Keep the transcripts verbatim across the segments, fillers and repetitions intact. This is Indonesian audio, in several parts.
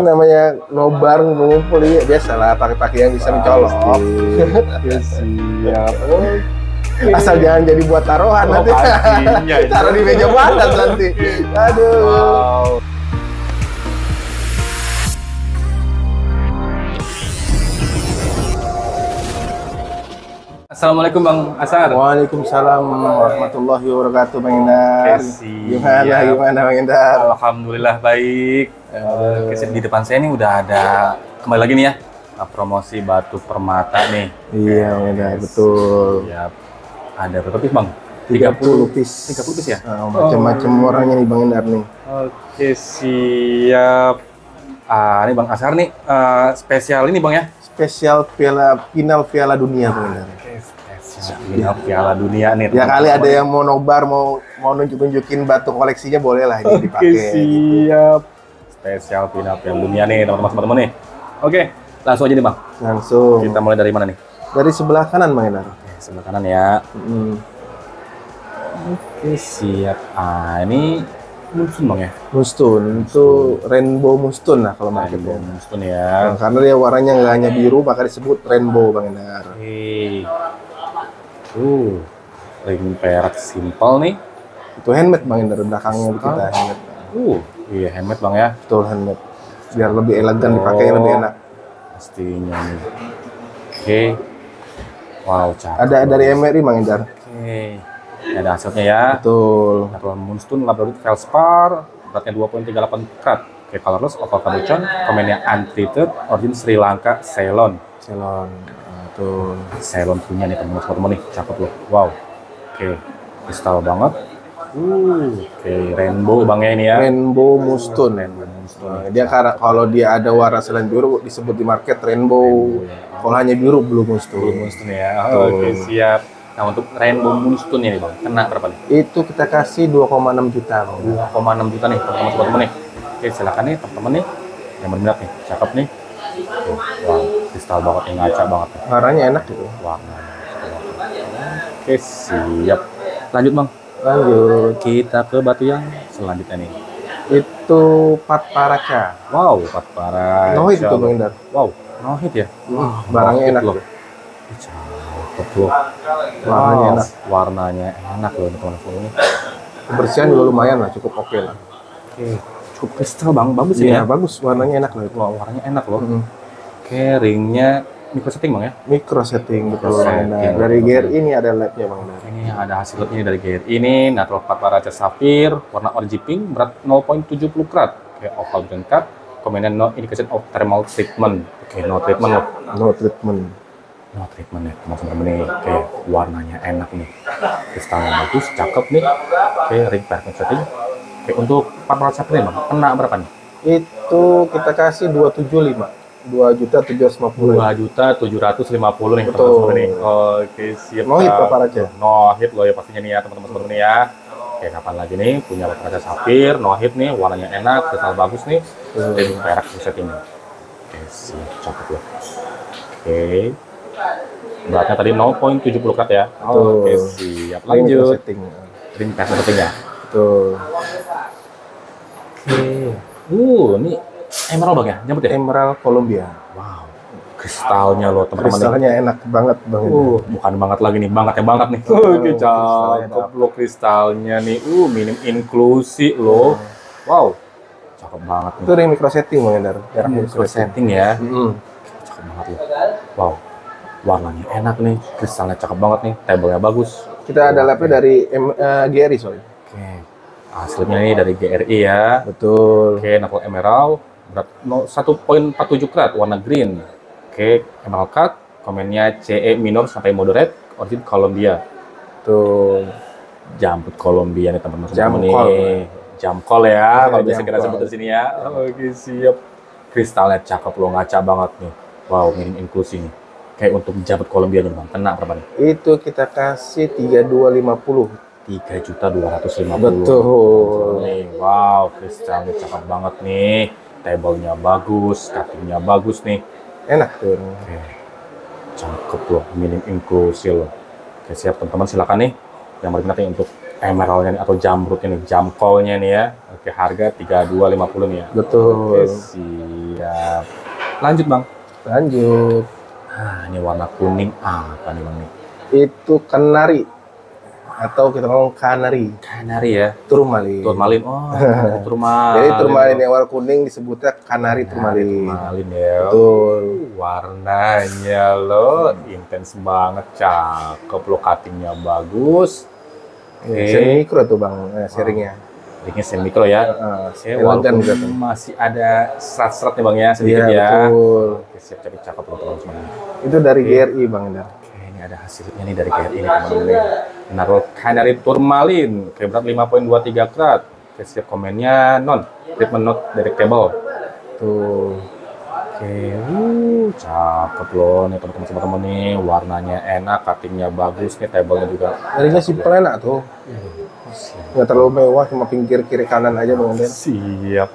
namanya nobar ngumpul ya biasa lah, pakai pakaian bisa mencolok. Ya siap. Asal jangan jadi buat taruhan oh, nanti. Taruh di meja panas nanti. Aduh. Wow. Assalamualaikum Bang Azhar. Waalaikumsalam warahmatullahi wabarakatuh Bang Endar. Gimana ya. Gimana Bang Endar? Alhamdulillah baik. Uh. Di depan saya ini udah ada kembali lagi nih ya promosi batu permata nih. Iya Bang Endar, betul. Siap. Ada berapa piece Bang? tiga puluh piece. tiga puluh piece ya? Oh, macam-macam oh. Orangnya nih Bang Endar nih. Oke, siap. Ah, ini Bang Azhar nih uh, spesial ini Bang ya. Spesial piala final Piala Dunia Bang Endar. Spesial final Piala Dunia nih. Ya kali ada yang mau nobar, mau mau nunjuk-nunjukin batu koleksinya boleh lah ini dipakai. Oke, siap. Spesial final Piala Dunia nih teman-teman nih. Oke, langsung aja nih Bang. Langsung. Kita mulai dari mana nih? Dari sebelah kanan Bang Endar. Sebelah kanan ya. Mm. Oke siap. Ah ini Moonstone Bang ya. Moonstone itu Rainbow Moonstone lah kalau market Rainbow Moonstone ya. Nah, karena dia warnanya nggak hanya biru maka disebut Rainbow Bang Endar. Oke. Uh, ring perak simple nih. Itu handmade Bang Endar belakangnya kita handmade. Uh, iya handmade Bang ya. Betul handmade. Biar lebih elegan oh, dipakai lebih enak. Pastinya nih. Oke. Okay. Wow, ada dari M R I Bang Endar. Oke. Ada hasilnya ya. Betul. Natural Moonstone Labradorite Feldspar, beratnya dua koma tiga delapan karat. Oke, colorless, opal cabuchon, komennya untreated, origin Sri Lanka, Ceylon. Ceylon. Betul. Ceylon punya nih teman-teman nih, cakep loh. Wow. Oke. Kristal banget. Uh, oke, rainbow Bang ya ini ya. Rainbow Moonstone. Rainbow Moonstone. Dia kalau dia ada warna selain biru disebut di market rainbow. rainbow ya. Kalau hanya biru blue moonstone. Blue moonstone ya. Oh, oke, okay, siap. Nah, untuk rainbow moonstone ini, Bang. Kena berapa nih? Itu kita kasih dua koma enam juta, Bang. dua koma enam juta nih, teman-teman nih. Oke, silakan nih, teman-teman nih. Yang berminat nih, cakep nih. Oke, wow, kristal banget nih, ngaca banget. Warnanya enak gitu. Warnanya. Oke, siap. Lanjut, Bang. Lanjut. Kita ke batu yang selanjutnya nih. Itu Padparadscha. Wow, Padparadscha. No hit itu, Bang Endar. Wow. No hit ya? Wah, barangnya enak loh. Cakep loh. Warnanya enak. Warnanya enak loh teman-teman ini. Kebersihan juga lumayan lah, cukup oke lah. Oke, cukup kristal Bang, bagus ya. Iya, bagus. Warnanya enak loh itu. Warnanya enak loh. Oke, ringnya micro setting Bang ya? Micro setting betul. Dari G R I ini ada labnya Bang. Ini ada hasil labnya dari G R I ini. Natural Padparadscha Sapphire, warna orangey pink, berat nol koma tujuh nol karat. Oke, opal jengkat. Komennya no indication of thermal treatment. Oke, okay, no treatment loh. No treatment. No treatment ya, teman-teman nih. Oke, okay, warnanya enak nih. Kristalnya bagus, cakep nih. Oke, okay, ring perfect setting. Oke, okay, untuk Padparadscha Sapphire Bang, kena berapa nih? Itu kita kasih dua ratus tujuh puluh lima. dua juta tujuh ratus lima puluh. dua juta tujuh ratus lima puluh nih teman-teman nih. Oke, okay, siap. No hit Padparadscha. No hit loh ya pastinya nih ya, teman-teman nih ya. Oke, kapan lagi nih punya Padparadscha Sapphire, no hit nih, warnanya enak, kristal bagus nih, dan perak set ini. Oke, siap, cakep loh. Oke, beratnya tadi nol koma tujuh nol karat ya. Oh, oke, siap. Lanjut. Ring perak setting ya. Betul. Oke. Uh, ini emerald Bang ya? Nyambut ya? Emerald Colombia. Wow. Kristalnya loh teman-teman. Kristalnya enak banget Bang. Uh, bukan banget lagi nih, bangetnya banget nih. Oke, cakep loh kristalnya nih. Uh, minim inklusi loh. Wow. Cakep banget nih. Itu ring micro setting Bang Endar. Perak micro setting ya. Mm. Cakep banget loh. Wow. Warnanya enak nih, kristalnya cakep banget nih, tablenya bagus. Kita ada labnya dari uh, G R I soalnya. Oke. Hasilnya ini dari G R I ya. Betul. Oke, natural emerald. Berat satu koma empat tujuh karat warna green. Oke, emerald cut, komennya C E minor sampai moderate, origin Kolombia. Tuh jambut Kolombia nih teman-teman. Jam nih. Jam call ya, kalau bisa kita sebut di sini ya. Oke, siap. Kristalnya cakep loh, ngaca banget nih. Wow, minim inklusi nih. Kayak untuk jambut Kolombia nih Bang. Kena berapa nih? Itu kita kasih tiga ribu dua ratus lima puluh. tiga juta dua ratus lima puluh. Betul. Nih, wow, kristalnya cakep banget nih. Tablenya bagus, cuttingnya bagus nih, enak tuh. Oke, cakep loh, minim inklusi loh. Oke siap teman-teman, silakan nih yang berminat untuk emeraldnya nih, atau jamrutnya nih, jam callnya nih ya. Oke harga tiga ribu dua ratus lima puluh nih ya. Betul. Oke, siap. Lanjut Bang. Lanjut. Nah, ini warna kuning apa nih Bang? Itu kenari atau kita ngomong kanari. Kanari ya. Turmalin. Turmalin. Oh, turmalin. Jadi turmalin yang warna kuning disebutnya kanari turmalin. Turmalin ya. Betul. Warnanya lo intens banget, cakep, lo cuttingnya bagus. Okay. Seri mikro tuh Bang, eh, sharingnya. Sharingnya seri mikro ya. Eh, walaupun masih ada serat-seratnya Bang ya, sedikit ya. Betul. Oke, siap, cakep, cakep teman-teman semuanya. Itu dari G R I Bang Endar. Oke, ini ada hasilnya nih dari G R I ini. Naruh kanari turmalin, berat lima koma dua tiga karat. Oke, siap, komennya non treatment not detectable. Tuh. Oke, wuh, cakep loh nih teman-teman nih, warnanya enak, cuttingnya bagus nih, tablenya juga. Tadinya simple enak tuh, nggak terlalu mewah, cuma pinggir kiri kanan aja Bang Den. Siap.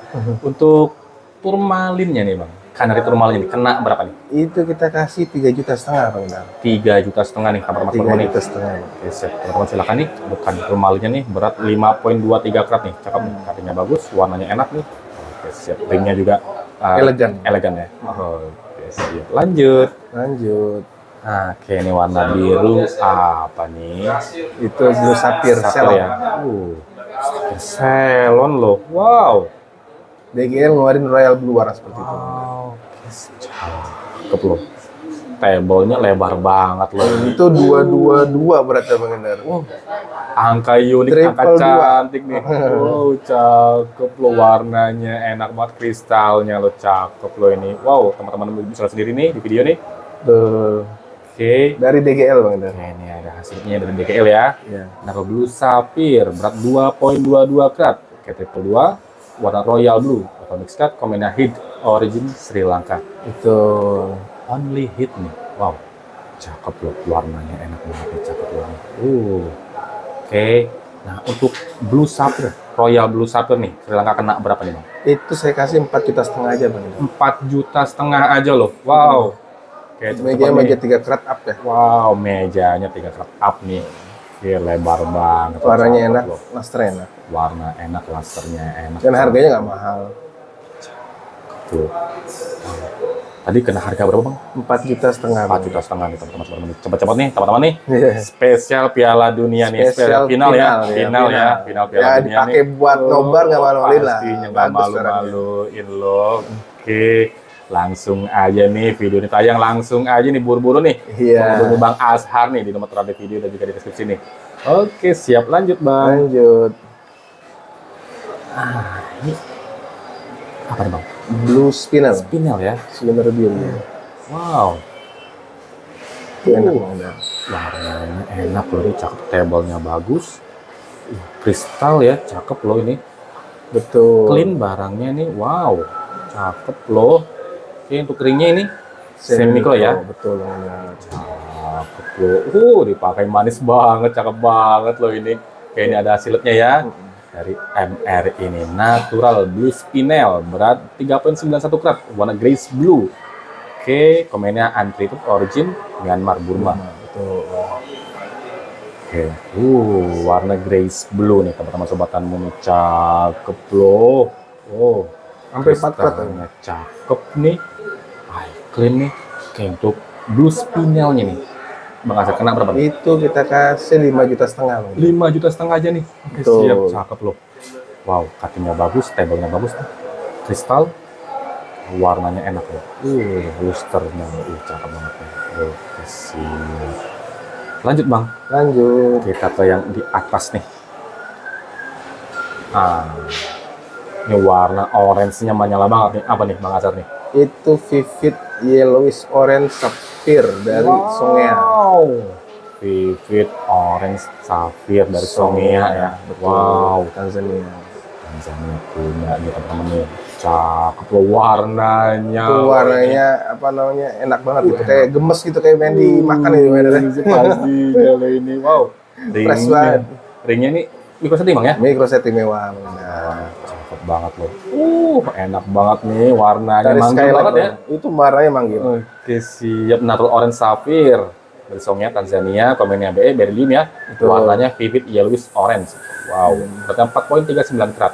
Untuk turmalinnya nih Bang, kanari turmalin ini kena berapa nih? Itu kita kasih tiga juta setengah Bang Den. Tiga juta setengah nih, kamar mas teman-teman nih. Tiga juta setengah. Oke, teman-teman silakan nih, bukan turmalinnya nih, berat lima koma dua tiga karat nih, cakep nih, cuttingnya bagus, warnanya enak nih. Oke, siap, ringnya juga. Uh, elegan, elegan ya. Oh, okay, siap. Lanjut, lanjut. Nah, oke, ini warna biru apa nih? Itu blue sapphire Ceylon ya. Uh, Ceylon loh. Wow. D G L ngeluarin royal blue warna seperti itu. Wow. Cakep loh. Tablenya lebar banget loh. Itu dua dua dua beratnya Bang Endar. Wow. Angka unik, angka cantik nih. Wow, cakep lo, warnanya enak banget, kristalnya lo cakep lo ini. Wow, teman-teman bisa lihat sendiri nih di video nih. Tuh. Oke. Okay. Dari D G L Bang Endar. Nah, ini ada hasilnya dari D G L ya. Yeah. Nah, blue sapphire berat dua koma dua dua karat. Oke, triple dua warna royal blue. Atau mix cut, kombinasi hit origin Sri Lanka. Itu only hit nih. Wow. Cakep lo, warnanya enak banget, cakep banget. Uh. Oke, okay. Nah untuk blue sapphire, royal blue sapphire nih, Sri Lanka kena berapa nih Bang? Itu saya kasih empat juta setengah aja Bang. Empat juta setengah aja loh, wow. Okay, meja meja tiga karat up ya? Wow, mejanya tiga karat up nih. Oke, okay, lebar banget. Warnanya enak, laster enak. Warna enak, lasternya enak. Dan harganya nggak mahal. Tuh. Tadi kena harga berapa Bang? empat juta setengah. empat juta setengah nih teman-teman. Cepat-cepat nih teman-teman nih. Yeah. Spesial Piala Dunia nih, spesial final, final ya. Final, final ya, final Piala ya, Dunia dipakai nih. Dipakai buat nobar enggak oh, malu-maluin lah. Pastinya enggak malu-maluin lo. Oke, langsung aja nih video ini tayang langsung aja nih buru-buru nih. Iya. Yeah. Bang Azhar nih di nomor terakhir video dan juga di deskripsi nih. Oke, siap lanjut Bang. Lanjut. Ah, ini apa nih Bang? Blue SPINEL. SPINEL ya. SPINEL Beryl. Wow. Itu enak banget. Warnanya enak loh, cakep, tablenya bagus. Kristal ya, cakep loh ini. Betul. Clean barangnya nih. Wow. Cakep loh. Oke, untuk ringnya ini semi mikro ya. Betul. Cakep loh. Uh, dipakai manis banget, cakep banget loh ini. Oke, ini ada siletnya ya. Dari M R ini natural blue spinel berat tiga koma sembilan satu karat warna grace blue. Oke, komennya untreated origin Myanmar Burma. Hmm, betul. Oke, uh, warna grace blue nih teman-teman sobatanmu nih, cakep loh. Oh, sampai empat karat ya. Cakep nih. Ay, clean nih. Oke, untuk blue spinelnya nih Bang Azhar kena berapa? Itu kita kasih lima juta setengah. lima juta setengah aja nih. Oke, siap, cakep loh. Wow, cuttingnya bagus, tablenya bagus. Kristal, warnanya enak loh. Uh, lusternya, uh, cakep banget. Oke, siap. Lanjut Bang. Lanjut. Kita ke yang di atas nih. Ah, ini warna orange-nya menyala banget nih. Apa nih Bang Azhar nih? Itu vivid yellowish orange sapphire dari wow. Sonya. Vivid orange sapphire dari Sonya ya. Betul. Wow, Tanzania. Tanzania punya nih teman-teman. Cakep loh warnanya. Tuh, warnanya apa namanya? Enak banget gitu, uh, kayak gemes gitu, kayak main dimakan uh, ini pasti kalau ini. Wow. Ringnya, ringnya nih mikro setting Bang ya? Mikro setting mewah. Nah. Cakep banget loh. Uh, enak banget nih warnanya. Dari manggil Skylab banget ya. Itu warnanya manggil. Oke, siap. Natural orange sapphire dari Sonya Tanzania, komennya BERYL ya. Betul. Warnanya vivid yellowish orange. Wow, berat empat koma tiga sembilan karat.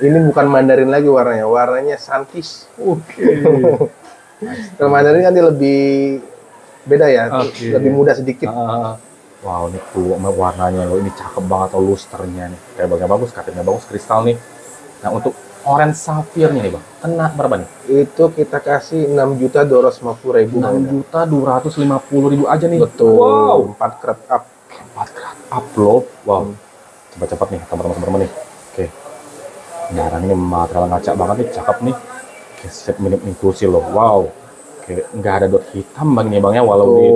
Ini bukan mandarin lagi warnanya, warnanya sunfish. Oke. Okay. Permainan ini kan dia lebih beda ya, okay. lebih mudah sedikit. Uh, wow, ini tuh warnanya loh, ini cakep banget atau lusternya nih. Kayak bagus, katanya bagus kristal nih. Nah, untuk orange saphirnya nih, Bang. Kena berapa nih? Itu kita kasih enam juta dua ratus lima puluh ribu. enam juta dua ratus lima puluh ribu aja nih. Betul. Wow, empat karat up. empat karat up loh. Wow. Hmm. Coba cepat nih, teman-teman nih. Oke. Darang ini material ngaca banget nih, cakep nih. Oke, set minim inklusi loh. Wow. Oke, nggak ada dot hitam Bang nih, Bangnya walau di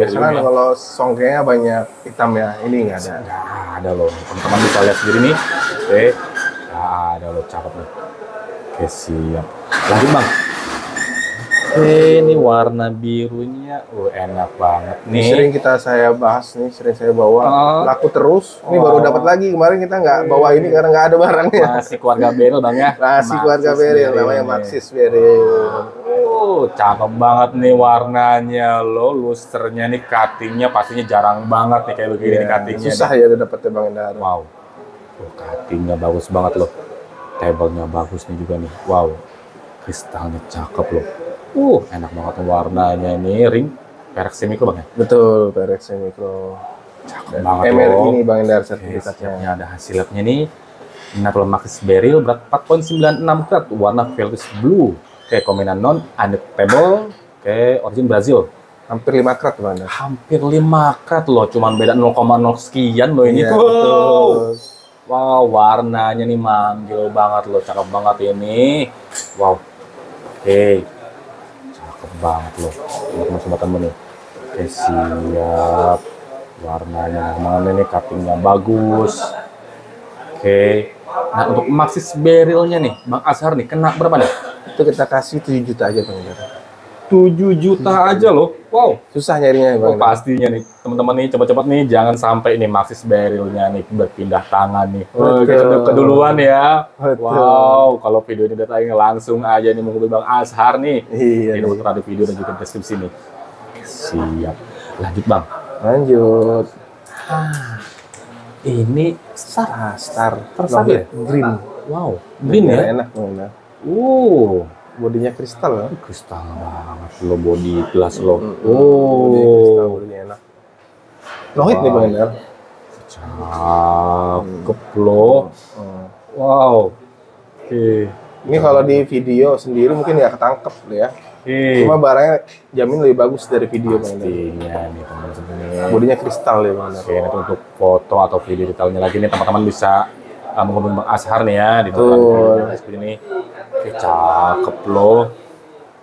biasanya kan kalau songkenya banyak hitam ya. Ini nggak ada. Nggak ada loh. Teman-teman bisa lihat sendiri nih. Oke. Ah, ada lo cakep nih. Oke, siap. Lanjut, Bang. Oke, ini warna birunya oh, enak banget nih. Sering kita saya bahas nih, sering saya bawa oh. laku terus. Ini oh. baru dapat lagi. Kemarin kita nggak bawa ini karena nggak ada barangnya. Masih keluarga Beryl, Bang ya. Masih keluarga Beryl, namanya Maxixe Beryl. Oh, cakep banget nih warnanya lo, lusternya nih, cuttingnya pastinya jarang banget nih kayak begini yeah. cuttingnya. Susah nih. Ya dapatnya Bang Endar. Wow. Oh, cuttingnya bagus banget loh. Tablenya bagus nih juga nih. Wow, kristalnya cakep loh. Uh, enak banget warnanya ini. Ring P R X Micro Bang ya? Betul, P R X Micro. Cakep banget M R loh. Ini Bang Endar sertifikatnya. Ada hasil labnya nih. Natural Maxixe Beryl berat empat koma sembilan enam karat, warna Velvet Blue. Oke, kombinan non undetable. Oke, origin Brazil. Hampir lima karat Bang. Hampir lima karat loh, cuman beda nol koma nol sekian loh ini. Iya, wow. Betul. Wow, warnanya nih manggil banget loh, cakep banget ini. Wow, oke, okay. cakep banget loh. Teman-teman temen nih, oke siap. Warnanya mana nih? Cuttingnya bagus. Oke, okay. Nah untuk Maxixe Berylnya nih, Bang Azhar nih, kena berapa nih? Itu kita kasih tujuh juta aja Bang. tujuh juta aja loh. Wow, susah nyarinya Bang. Oh, pastinya nih teman-teman nih, cepat-cepat nih jangan sampai ini Maxixe Berylnya nih berpindah tangan nih. Oke, keduluan ya. Betul. Wow, kalau video ini datang langsung aja nih menghubungi Bang Azhar nih. Iya. Di nomor ada video dan juga deskripsi nih. Siap. Lanjut Bang. Lanjut. Ah, ini star star tersabit green. Wow, green ya. Enak banget. Wow. Bodinya kristal, kristal banget lo, body glass lo. Mm-hmm. Oh, bodinya enak. Nohit nih Bang Endar. Cakep lo. Wow. Oke. Okay. Ini kalau di video sendiri mungkin nggak ketangkep ya. Okay. Cuma barangnya jamin lebih bagus dari video Bang Endar. Pastinya nih teman-teman. Bodinya kristal ya Bang Endar. Oke, okay, untuk foto atau video detailnya lagi nih teman-teman bisa uh, menghubungi Bang Azhar nih ya di depan seperti ini. Cakep loh.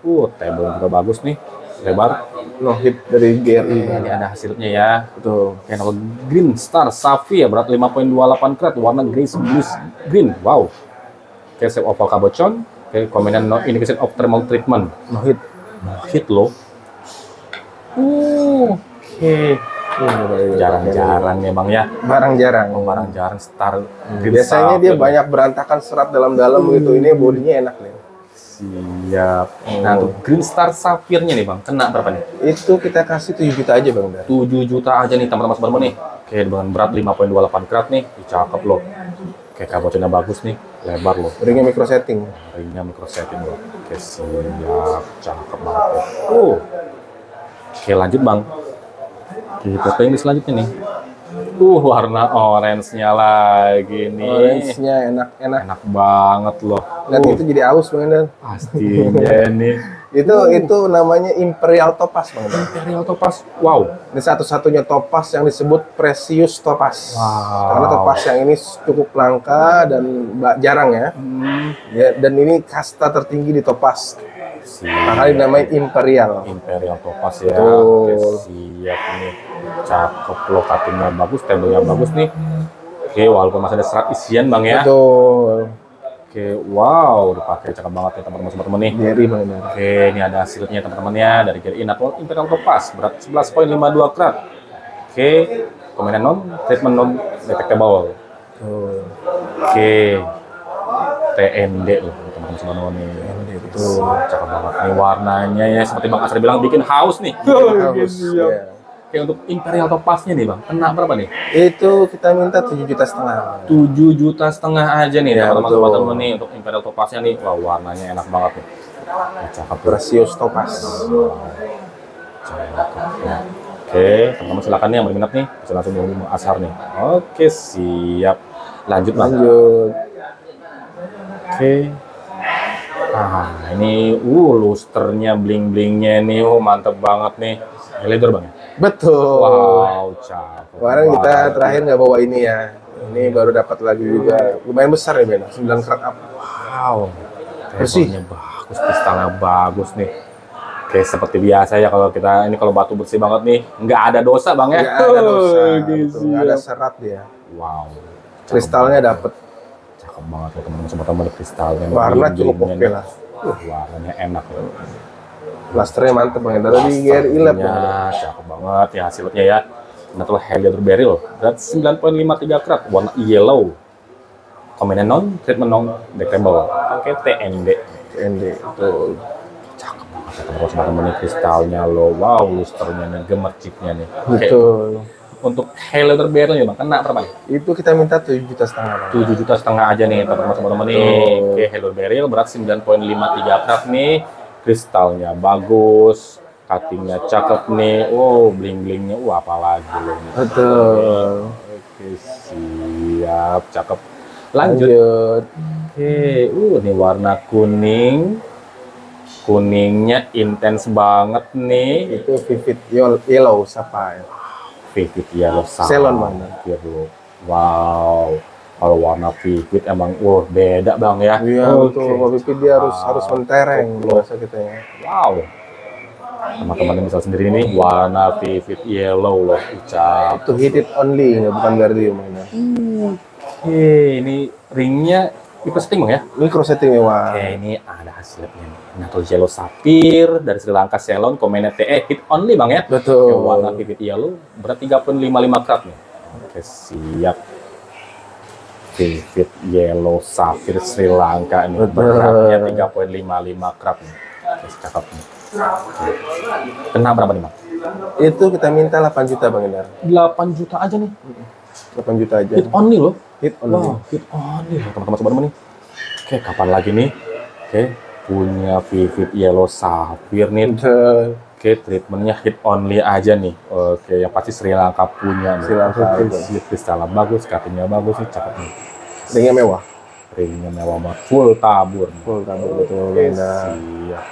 Uh, table juga bagus nih. Lebar. No hit dari G R I. Ini ada hasilnya ya. Betul. Kayak Green Star Sapphire berat lima koma dua delapan karat, warna grace blue green. Wow. Kayak shape oval cabochon, kayak kombinan no indication of thermal treatment. No hit. No hit loh. Uh, oke. Okay. Jarang-jarang ya Bang ya, barang jarang, oh, barang jarang star. Biasanya dia banyak berantakan serat dalam-dalam hmm. gitu. Ini bodinya enak nih. Siap. Oh. Nah tuh Green Star Sapphire-nya nih Bang, kena berapa nih? Itu kita kasih tujuh juta aja Bang. tujuh juta aja nih teman-teman teman nih. Oke, dengan berat lima koma dua delapan karat nih, cakep loh. Oke, kabochonnya bagus nih, lebar loh. Ringnya micro setting. Ringnya micro setting loh. Oke, siap, cakep banget. Oh. Oke, lanjut Bang. Kita pengen selanjutnya nih. Uh, warna orange-nya lagi nih. Orange-nya enak-enak. Enak banget loh. Lihat uh. itu jadi aus Bang Endar. Pastinya nih. Itu uh. itu namanya Imperial Topaz Bang Endar. Imperial Topaz. Wow. Ini satu-satunya topaz yang disebut precious topaz. Wow. Karena topaz yang ini cukup langka dan jarang ya. Hmm. Ya, dan ini kasta tertinggi di topaz. Makanya dinamain Imperial. Imperial Topaz ya. Betul. Siap nih. Cakep loh, cuttingnya bagus, table-nya bagus nih. Oke, walaupun masih ada serat isian Bang ya. Betul. Oke, wow, dipakai cakep banget ya teman-teman teman-teman nih. Dari Bang Endar. Oke, ini ada hasilnya teman-teman ya dari G R I Natural Imperial Topaz berat sebelas koma lima dua karat. Oke, kombinan non treatment non detectable. Tuh. Oke. T N D loh teman-teman teman-teman nih. Tuh, cakep banget nih warnanya ya, seperti Bang Azhar bilang bikin haus nih. Haus. Ya. Oke, untuk Imperial Topaz-nya nih Bang, kena berapa nih? Itu kita minta tujuh juta setengah. tujuh juta setengah aja nih ya, teman-teman nih untuk Imperial Topaz-nya nih. Wah, warnanya enak banget nih. Cakep, precious topaz. Oke, teman-teman silakan nih yang berminat nih, bisa langsung menghubungi Bang Azhar nih. Oke, siap. Lanjut, lanjut. Oke. Nah, ini uh lusternya, bling-blingnya nih, oh mantep banget nih. Elidor Bang. Betul. Wow, cakep. Kemarin kita terakhir nggak bawa ini ya. Ini baru dapat lagi juga. Lumayan besar ya, Ben. sembilan karat up. Wow. Bersihnya bagus, kristalnya bagus nih. Oke, seperti biasa ya kalau kita ini kalau batu bersih banget nih, nggak ada dosa Bang ya. Nggak ada dosa. Nggak ada serat dia. Wow. Kristalnya dapat. Cakep banget ya teman-teman, teman-teman kristalnya. Warna cukup oke lah. Warnanya enak loh. Blasternya mantep Bang Endar di G R I Lab. Cakep banget ya hasilnya ya. Nah, tuh Heliodor Beryl, berat sembilan koma lima tiga karat, warna yellow. Kombinasi non, treatment non, detectable. Oke, T N D. T N D, betul. Cakep banget ya teman-teman, kristalnya loh. Wow, lusternya nih, gemerciknya nih. Betul. Untuk Heliodor Beryl ya Bang, kena berapa? Itu kita minta tujuh juta setengah. tujuh juta setengah aja nih teman-teman nih. Oke, Heliodor Beryl berat sembilan koma lima tiga karat nih. Kristalnya bagus, cuttingnya cakep nih, wow, bling-blingnya, wah apalagi loh. Betul. Oke, siap, cakep. Lanjut. Lanjut. Oke, uh, ini warna kuning, kuningnya intens banget nih. Itu vivid yellow sapphire. Vivid yellow sapphire. Ceylon mana? Wow. Kalau warna vivid emang wah wow, beda Bang ya. Iya, okay. Betul. Vivid dia harus wow. harus mentereng biasa kita ya. Wow. Teman-teman yang bisa sendiri nih warna vivid yellow loh. Ucap. Itu heated only ya, bukan gardium ya. Hmm. Oke, okay, ini ringnya microsetting Bang ya. Ini microsetting ya. Oke, okay, ini ada hasilnya nih. Nato yellow sapphire dari Sri Lanka Ceylon, Komen T E hit only Bang ya. Betul. Okay, warna vivid yellow berat tiga koma lima lima karat nih. Oke, okay, siap. Vivid yellow sapphire Sri Lanka ini beratnya tiga koma lima lima karat nih. Cakep nih. Kena berapa nih Bang? Itu kita minta delapan juta Bang Endar. delapan juta aja nih. delapan juta aja. Hit only loh. Hit only. Wow, hit only. Teman-teman sobat nih. Oke, kapan lagi nih? Oke, punya vivid yellow sapphire nih. Betul. Oke, treatmentnya hit only aja nih. Oke, yang pasti Sri Lanka punya nih. Sri Lanka kristalnya bagus, cuttingnya bagus nih, cakep nih. Ringnya mewah. Ringnya mewah banget. Full tabur. Full tabur betul. Oke, siap.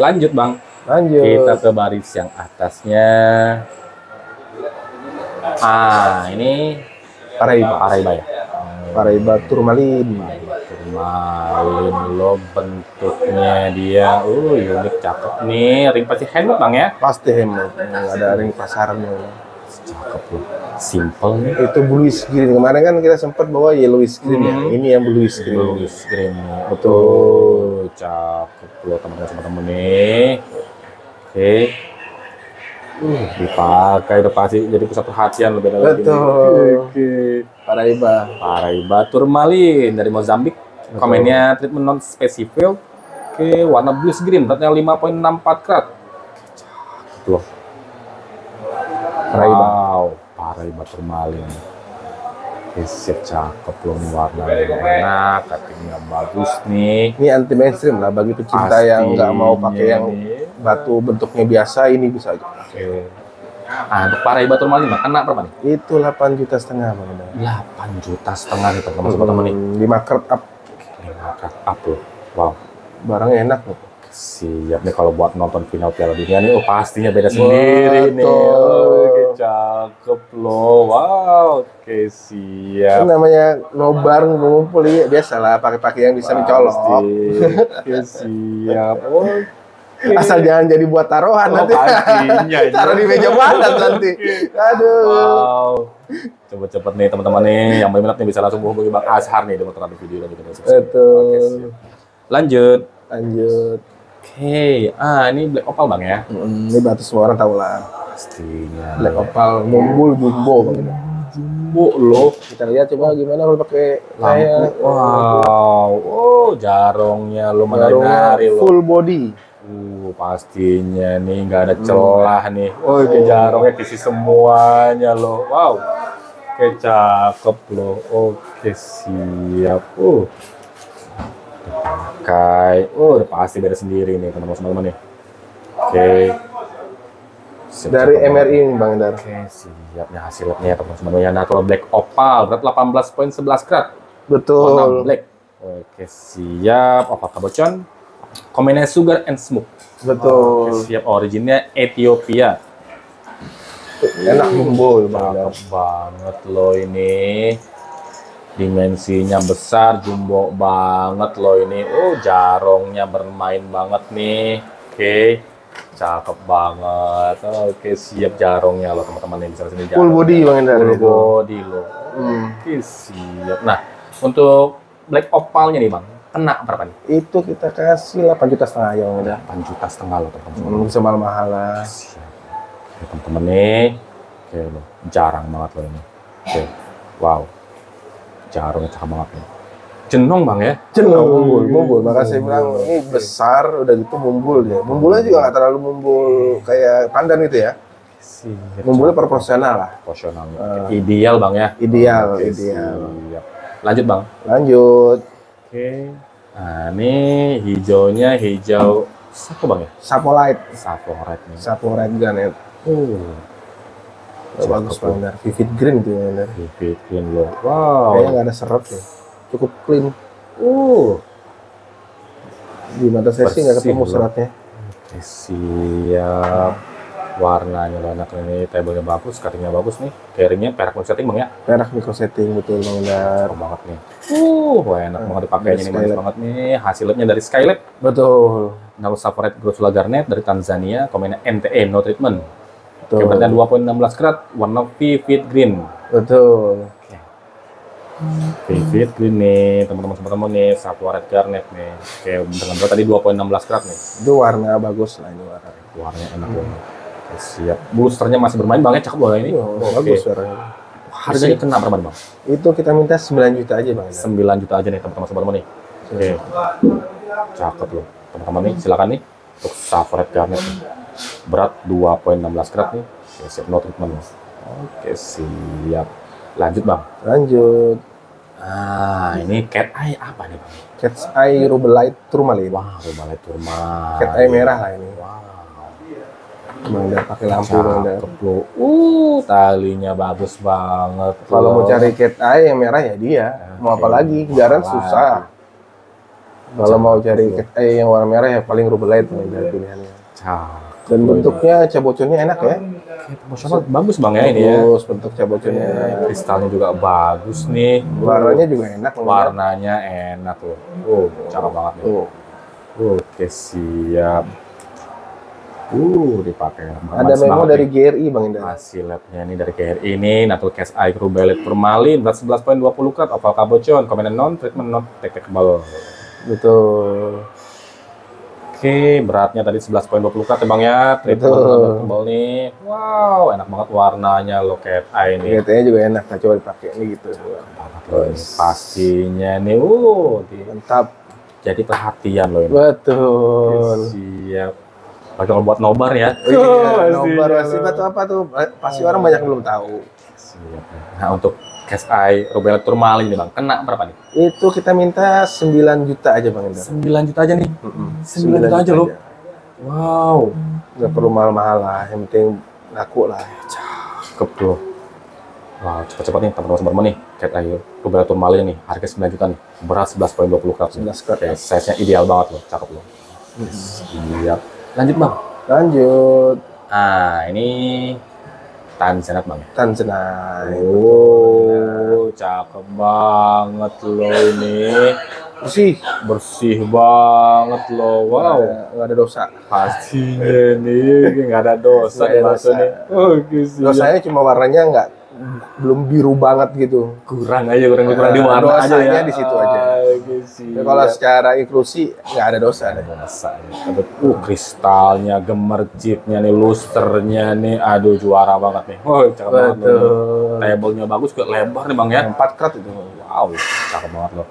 Lanjut Bang. Lanjut. Kita ke baris yang atasnya. Ah, ini Paraiba. Paraiba ya. Paraiba Tourmaline. Tourmaline lo bentuknya dia, uh unik cakep nih, ring pasti handmade Bang ya? Pasti handmade, nggak ada ring pasarannya. Cakep loh, simple nih. Itu blue green kemarin kan kita sempat bawa yellow green hmm. ya, ini yang blue green. Blue green, betul, cakep loh teman-teman nih. Oke. Okay. Uh, dipakai udah pasti jadi pusat perhatian lebih lagi. Betul. Oke. Paraiba. Paraiba Tourmaline dari Mozambik. Betul. Komennya treatment non spesifik. Oke, warna blue green beratnya lima koma enam empat karat. Cakep loh. Paraiba. Wow, Paraiba Tourmaline. Oke, siap cakep loh warna enak, cuttingnya bagus nih. Ini anti mainstream lah bagi pecinta pasti yang nggak mau pakai yang batu bentuknya biasa ini bisa aja. Oke. Ah, untuk Paraiba Tourmaline kena berapa nih? Itu delapan juta setengah Bang Endar. delapan juta setengah nih teman-teman nih. lima karat up. lima karat up loh. Wow. Barang enak loh. Siap nih kalau buat nonton final Piala Dunia nih, oh pastinya beda sendiri nih. Oke, cakep loh. Wow. Oke, siap. Itu namanya nobar ngumpul ya biasalah pakai-pakai yang bisa mencolok. Oke, siap. Oke. Asal jangan jadi buat taruhan oh, nanti. Taruh di meja panas nanti. Aduh. Wow. Cepet-cepet nih teman-teman nih yang berminat nih bisa langsung hubungi Bang Azhar nih di depan video dan juga subscribe. Lanjut. Lanjut. Oke, okay. Ah ini black opal Bang ya. Mm, ini batu semua orang tahu lah. Pastinya. Black opal mumbul jumbo Bang. Jumbo loh. Kita lihat coba gimana kalau pakai lampu. Wow. Oh, jarongnya lo menarik lo. Full body. Uh, pastinya nih nggak ada celah hmm. nih. Oh, ke jarongnya diisi semuanya loh. Wow, kayak cakep loh. Oke, siap. Uh, Pakai, oh udah pasti beda sendiri nih teman-teman nih. Oke. Okay. Siap, dari teman -teman. M R I ini Bang Endar. Oke, okay, siapnya hasilnya teman-teman ya. Nah, kalau Black Opal berat delapan belas koma sebelas karat. Betul. Warna black. Oke, okay, siap. Opal cabochon. Kombinasi sugar and smoke. Betul. Okay, siap, originnya Ethiopia. Enak mumbul banget. banget loh ini. Dimensinya besar, jumbo banget loh ini. Oh, jarongnya bermain banget nih. Oke. Okay. Cakep banget. Oh, Oke, okay. Siap jarongnya loh teman-teman ini. Sini jarongnya. Full body Bang Endar. Full body loh. Hmm. Oke, okay, siap. Nah, untuk Black Opalnya nih, Bang. Kena berapa nih? Itu kita kasih delapan juta setengah ya, Bang Endar. delapan juta setengah loh teman-teman. Hmm, bisa mahal-mahal lah. Teman-teman nih. Oke, okay, loh. Jarang banget loh ini. Oke. Okay. Wow. Jarumnya cakep banget nih. Jenong Bang ya? Jenong mumbul, mumbul. Maka saya bilang ini besar, udah gitu mumbul ya. Mumbulnya juga nggak terlalu mumbul kayak pandan gitu ya. Mumbulnya proporsional lah. Proporsional. Uh, ideal Bang ya? Ideal, okay, ideal. Siap. Lanjut Bang. Lanjut. Oke. Okay. Nah, ini hijaunya hijau apa Bang ya? Tsavorite. Tsavorite nih. Tsavorite Garnet. Uh. Bagus Bang, vivid green tuh ya. Vivid green loh. Wow. Kayaknya nggak ada serap ya. Cukup clean. Uh. Di mata saya sih nggak ketemu seratnya. Oke, siap. Warnanya banyak ini. Tablenya bagus, cuttingnya bagus nih. Keringnya perak microsetting Bang ya. Perak microsetting betul Bang Endar. Cakep banget nih. Uh, wah enak banget dipakainya nih, manis banget nih. Hasilnya dari Skylab. Betul. Nah, Tsavorite Grosula Garnet dari Tanzania, komennya N T E no treatment. Keberatan dua koma enam belas karat, warna vivid green. Betul. Okay. Vivid green nih, teman-teman teman-teman nih, Tsavorite Garnet nih. Oke, dengan berat tadi dua koma enam belas karat nih. Itu warna bagus lah ini warna. Warnanya enak banget. Hmm. Okay, siap. Blusternya masih bermain banget, cakep loh ini. Oh, okay. Bagus warnanya. Harganya kena berapa Bang? Itu kita minta sembilan juta aja Bang. sembilan juta aja nih teman-teman teman-teman nih. Oke. Okay. Cakep loh. Teman-teman nih, silakan nih untuk Tsavorite Garnet nih. Berat dua koma enam belas karat nih. Oke, siap, no treatment. Oke, siap. Lanjut Bang. Lanjut. Ah, ini cat eye apa nih Bang? Cat eye Rubellite Tourmaline. Wah, Rubellite Tourmaline. Cat eye merah lah ini. Wow. Bang Endar pakai lampu Bang Endar. Uh, talinya bagus banget. Kalau mau cari cat eye yang merah ya dia. Okay. Mau apa lagi? Jarang susah. Kalau mau cari cat eye yang warna merah ya paling Rubellite Bang Endar pilihannya. Cakep. Dan bentuknya caboconnya enak ya. Caboconnya bagus Bang ya ini ya. Bagus bentuk caboconnya. Kristalnya juga bagus nih. Warnanya juga enak. Warnanya enak loh. Oh, cakep banget nih. Oke, siap. Uh, dipakai. Ada memo dari G R I Bang Endar. Hasil labnya ini dari G R I ini, natural cast eye rubellite tourmaline berat sebelas koma dua nol karat, opal cabocon, komen non treatment non detectable. Betul. Oke, beratnya tadi sebelas koma dua nol karat Bang ya. Treatment tebal nih. Wow, enak banget warnanya loh cat eye ini. Katanya juga enak, nah, coba dipakai ini gitu. Pastinya nih, uh, mantap. Jadi perhatian loh ini. Betul. Oke, siap. Lagi kalau buat nobar ya. Iya, oh, nobar wasif atau apa tuh? Pasti orang banyak belum tahu. Siap. Nah, untuk cast eye Rubellite Tourmaline Bang, kena berapa nih? Itu kita minta sembilan juta aja Bang Endar. sembilan juta aja nih. sembilan juta aja loh. Wow. Nggak perlu mahal-mahal lah, yang penting laku lah. Cakep loh. Wow, cepat-cepat nih teman-teman nih. Cast eye Rubellite Tourmaline nih, harga sembilan juta nih. Berat sebelas koma dua nol karat. sebelas karat. Size-nya ideal banget loh, cakep loh. Iya. Lanjut Bang. Lanjut. Ah, ini Tanzanite Bang. Tanzanite. Oh, cakep banget loh ini. Bersih, bersih banget loh. Wow, nggak ada dosa. Pastinya nih, nggak ada dosa ya maksudnya. Oke sih. Dosanya cuma warnanya nggak belum biru banget gitu. Kurang aja, kurang kurang di warna aja ya. Di situ aja. Kalau secara inklusi nggak ada dosa deh. Uh, kristalnya, gemercipnya nih, lusternya nih, aduh juara banget nih. Oh, cakep banget. Labelnya bagus, juga lebar nih Bang ya. Empat karat itu. Wow, cakep banget loh.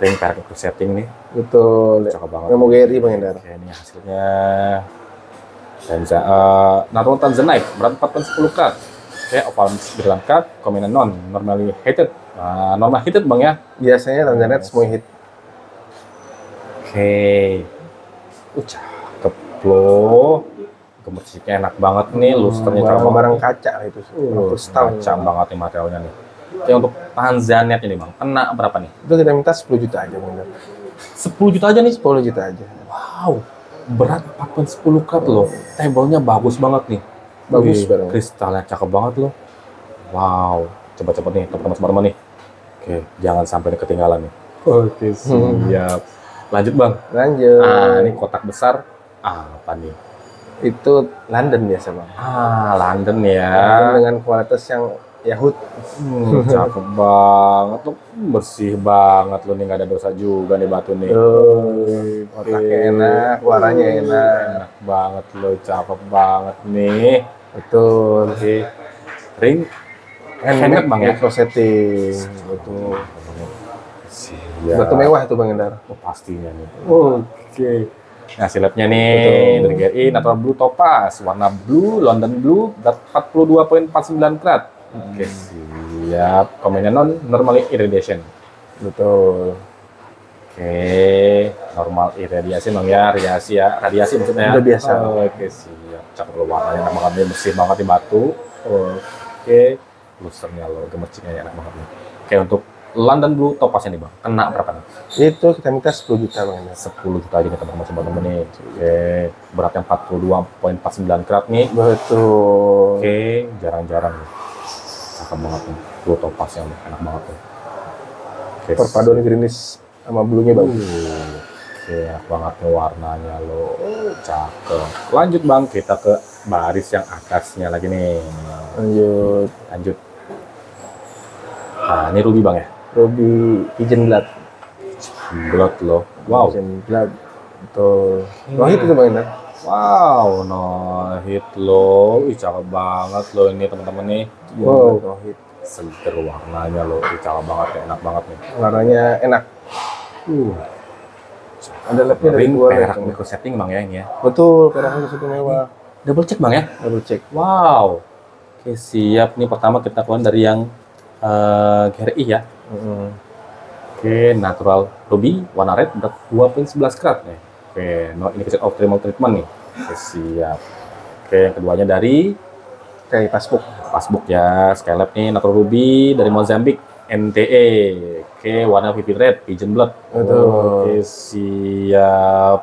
Ring perak setting nih. Betul. Cakep banget. Mau G R I Bang Endar. Ini hasilnya. Natural Tanzanite berat empat koma satu nol karat. Oke, opal Sri Lanka, kombinasi non, normally heated. Nah, normal heated Bang ya. Biasanya Tanzanite semua hit. Oke. Uh, cakep loh. Gemerciknya enak banget nih, lusternya sama barang kaca itu. Uh, kaca banget nih materialnya nih. Yang untuk Tanzania ini Bang, kena berapa nih? Itu kita minta sepuluh juta aja, bener. sepuluh juta aja nih, sepuluh juta aja. Wow. Berat empat koma sepuluh karat loh. Tablenya bagus banget nih. Bagus banget. Kristalnya cakep banget loh. Wow. Coba-coba nih, teman-teman nih. Oke, jangan sampai ketinggalan nih. Oke, siap. Lanjut Bang. Lanjut. Ah, ini kotak besar. Ah, apa nih? Itu London biasa Bang. Ah, London ya. London dengan kualitas yang Yahut. Hmm, cakep banget tuh, bersih banget loh nih, nggak ada dosa juga nih batu nih. Ui, kotaknya enak, warnanya enak. Enak banget loh, cakep banget nih. Betul sih. Ring handmade Bang ya, crocheting. Betul. Siap. Batu mewah tuh Bang Endar. Oh, pastinya nih. Oke. Okay. Nah, silapnya nih, dari G R I, Natural Blue Topaz, warna blue, London Blue, empat puluh dua koma empat sembilan karat. Oke, okay, siap. Komennya non normal irradiation. Betul. Oke, okay. Normal irradiasi Bang ya, radiasi ya, radiasi maksudnya. Udah biasa. Oh, oke, okay, siap. Cakep loh, warnanya enak banget, bersih banget di batu. Oke, okay. Lusternya loh, gemerciknya enak banget nih. Oke, okay, untuk London Blue Topaz ini Bang, kena berapa nih? Itu kita minta sepuluh juta Bang ya. sepuluh juta aja nih teman-teman nih. Oke, beratnya empat puluh dua koma empat sembilan karat nih. Betul. Oke, okay. Jarang-jarang nih. Cakep banget nih, blue topaznya enak banget nih. Okay. Perpaduan greenish sama bluenya Bang. Oke, enak banget nih warnanya loh, cakep. Lanjut Bang, kita ke baris yang atasnya lagi nih. Lanjut, lanjut. Nah, ini ruby Bang ya. Ruby pigeon blood. Blood loh. Wow. Pigeon blood. Tuh. Wah, itu Bang enak. Wow, no hit loh, ih cakep banget loh ini teman-teman nih. Wow, no hit. Seger warnanya loh, ih cakep banget ya, enak banget nih. Warnanya enak. Uh. Ada lebih dari dua perak micro setting Bang ya ini ya. Betul, perak micro setting mewah. Double check Bang ya, double check. Wow. Oke, siap nih, pertama kita keluar dari yang uh, G R I ya. Mm-hmm. Oke, natural ruby warna red dua koma sebelas karat nih. Oke, no indication of thermal treatment nih. Oke, siap. Oke, yang keduanya dari kayak pasbuk. Pasbuk ya, Skylab nih, natural ruby dari Mozambik, N T E. Oke, warna vivid red, pigeon blood. Oh. Oke, siap.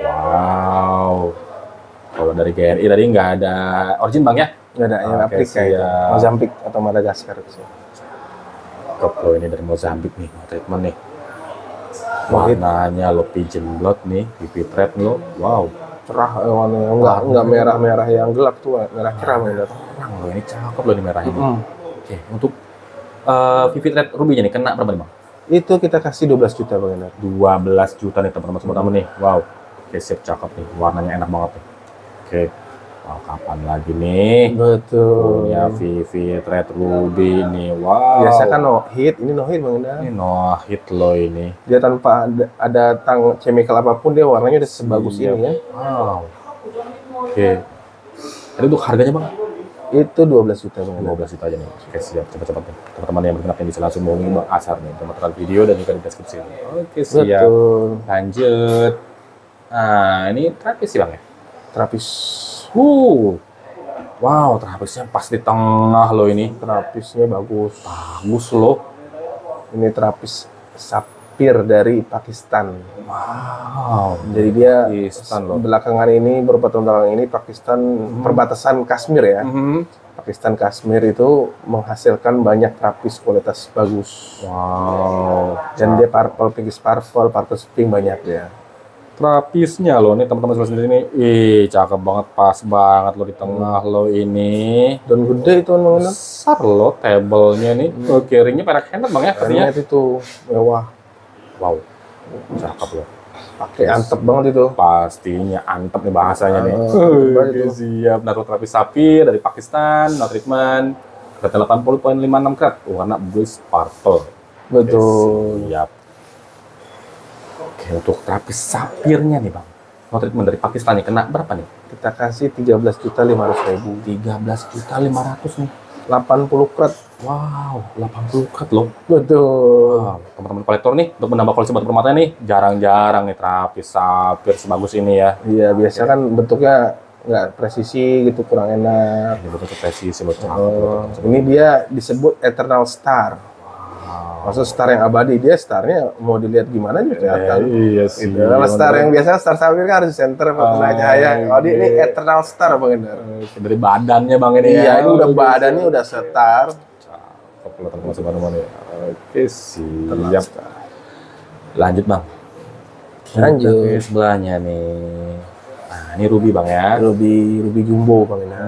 Wow. Kalau dari G R I tadi nggak ada origin Bang ya? Nggak ada, yang Afrika itu. Mozambik atau Madagaskar itu. Koplo ini dari Mozambik nih, treatment nih. Warnanya lo pigeon blood nih, vivid red lo, wow, cerah warnanya, enggak enggak merah-merah yang gelap tuh, merah cerah banget. Loh ini cakep loh ini merahnya. Mm-hmm. Oke, untuk uh, vivid red rubinya nih kena berapa nih Bang? Itu kita kasih dua belas juta Bang Endar. dua belas juta nih teman-teman nih. Wow. Oke, siap, cakep nih, warnanya enak banget nih. Oke. Wow, kapan lagi nih? Betul. Ya, vivid red ruby nih. Wow. Biasa kan no hit, ini no hit Bang Endar. Ini no hit loh ini. Dia tanpa ada, ada tang chemical apapun, dia warnanya udah sebagus iya. Ini ya. Wow. Oke. Okay. Jadi untuk harganya Bang? Itu dua belas juta Bang Endar. dua belas juta aja nih. Oke, siap, cepat-cepat nih. Teman-teman yang berminat ini bisa langsung hubungi Bang Azhar nih. Teman-teman video dan juga di deskripsi. Oke, siap. Betul. Lanjut. Nah, ini terapis sih Bang ya? Terapis. Uh, wow, terapisnya pas di tengah loh ini. Terapisnya bagus. Bagus loh. Ini terapis sapphire dari Pakistan. Wow. Jadi dia Pakistan, belakangan ini, beberapa tahun belakang ini Pakistan hmm. perbatasan Kashmir ya. Hmm. Pakistan Kashmir itu menghasilkan banyak terapis kualitas bagus. Wow. Dan dia purple, pinkish purple, purple pink banyak ya. Trapisnya loh nih teman-teman sendiri nih, ih cakep banget, pas banget lo di tengah lo ini. Dan gede itu benar-benar besar lo tablenya nih. Hmm. Oke, ringnya perak handmade Bang ya katanya. Itu mewah. Wow. Cakep loh. Pakai antep banget itu. Pastinya antep nih bahasanya ah, nih. Oke, siap. Natural terapis sapphire dari Pakistan, no treatment. Berat delapan puluh koma lima enam karat, warna blue sparkle. Betul. Oke, siap. Oke, untuk terapis sapphire-nya nih Bang, no treatment dari Pakistan nih, kena berapa nih? Kita kasih tiga belas juta lima ratus ribu. tiga belas juta lima ratus nih. delapan puluh karat. Wow, delapan puluh karat loh. Betul. Teman-teman wow, kolektor nih, untuk menambah koleksi batu permata nih, jarang-jarang nih terapis sapphire sebagus ini ya. Iya, biasanya kan bentuknya nggak presisi gitu, kurang enak. Ini bentuknya presisi loh. Oh, ini dia disebut Eternal Star. Maksud star yang abadi, dia starnya mau dilihat gimana juga kan? Iya sih. Kalau star yang biasa, star sapphire kan harus di center kena cahaya. Kalau dia ini Eternal Star Bang Endar. Dari badannya Bang Endar. Iya, ini udah badannya udah setar. Oke sih. Lanjut Bang. Lanjut sebelahnya nih. Nah, ini ruby Bang ya. Ruby, ruby jumbo Bang Endar.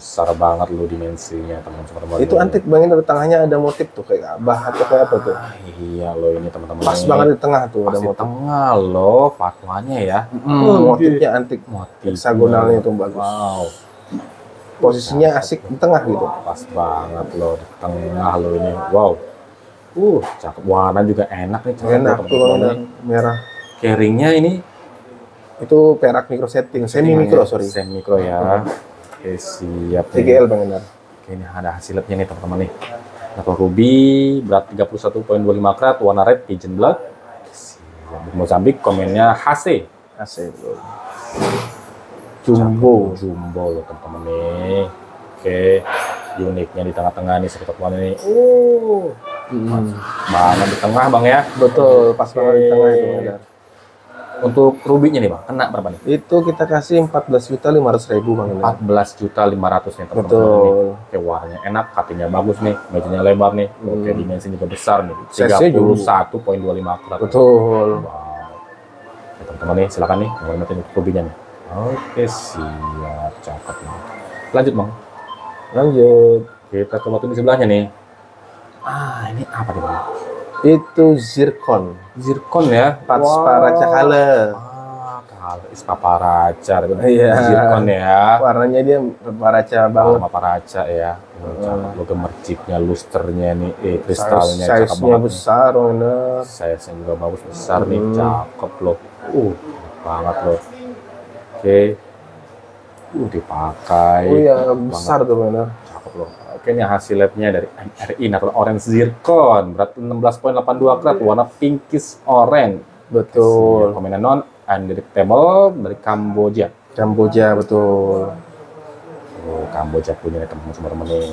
Besar banget lo dimensinya teman-teman. Itu antik Bang Endar, tengahnya ada motif tuh kayak bah atau kayak apa tuh. Iya lo ini teman-teman. Pas banget di tengah tuh ada motif. Tengah lo fatwanya ya. Motifnya antik, heksagonalnya tuh bagus. Wow. Posisinya asik di tengah gitu. Pas banget lo di tengah lo ini. Wow. Uh, cakep, warna juga enak nih. Enak tuh merah. Carryingnya ini itu perak micro setting, semi micro sorry. Semi micro ya. Oke siap. D G L Bang Endar. Oke ini ada hasilnya nih teman-teman nih. Atau ruby berat tiga puluh satu koma dua lima karat, warna red pigeon blood. Mozambik komennya H C. H C bro. Jumbo, jumbo loh teman-teman nih. Oke. Uniknya di tengah-tengah nih seperti warna ini. Oh. Hmm. Banget di tengah Bang ya. Betul, pas banget di tengah itu Bang Endar. Untuk rubinya nih Bang, kena berapa nih? Itu kita kasih empat belas juta lima ratus ribu Bang Endar. empat belas juta lima ratus nih teman-teman. Betul. Oke, warnanya enak, cuttingnya bagus nih, mejanya lebar nih. Oke, hmm. dimensinya juga besar nih. tiga puluh satu koma dua lima karat. Betul. Wow. Ya, teman-teman nih, silakan nih ngeliatin rubinya nih. Oke, siap, cakep nih. Lanjut Bang. Lanjut. Kita ke motif di sebelahnya nih. Ah, ini apa nih Bang? Itu zircon, zircon ya, Padparadscha color. Ah, kalau Padparadscha, iya. Zircon ya. Warnanya dia Padparadscha banget. Padparadscha ya. Cakep lo gemerciknya, lusternya nih, eh kristalnya cakep banget. Besar, bener. Size-nya juga bagus besar nih, cakep lo. Uh, banget lo. Oke. Uh, dipakai. Oh iya, besar tuh bener. Cakep lo. Oke, ini hasil labnya dari M R I Natural Orange Zircon, berat enam belas koma delapan dua karat, warna pinkish orange. Betul. Kombinasi non undetectable dari Kamboja. Kamboja betul. Oh, Kamboja punya teman-teman teman-teman nih.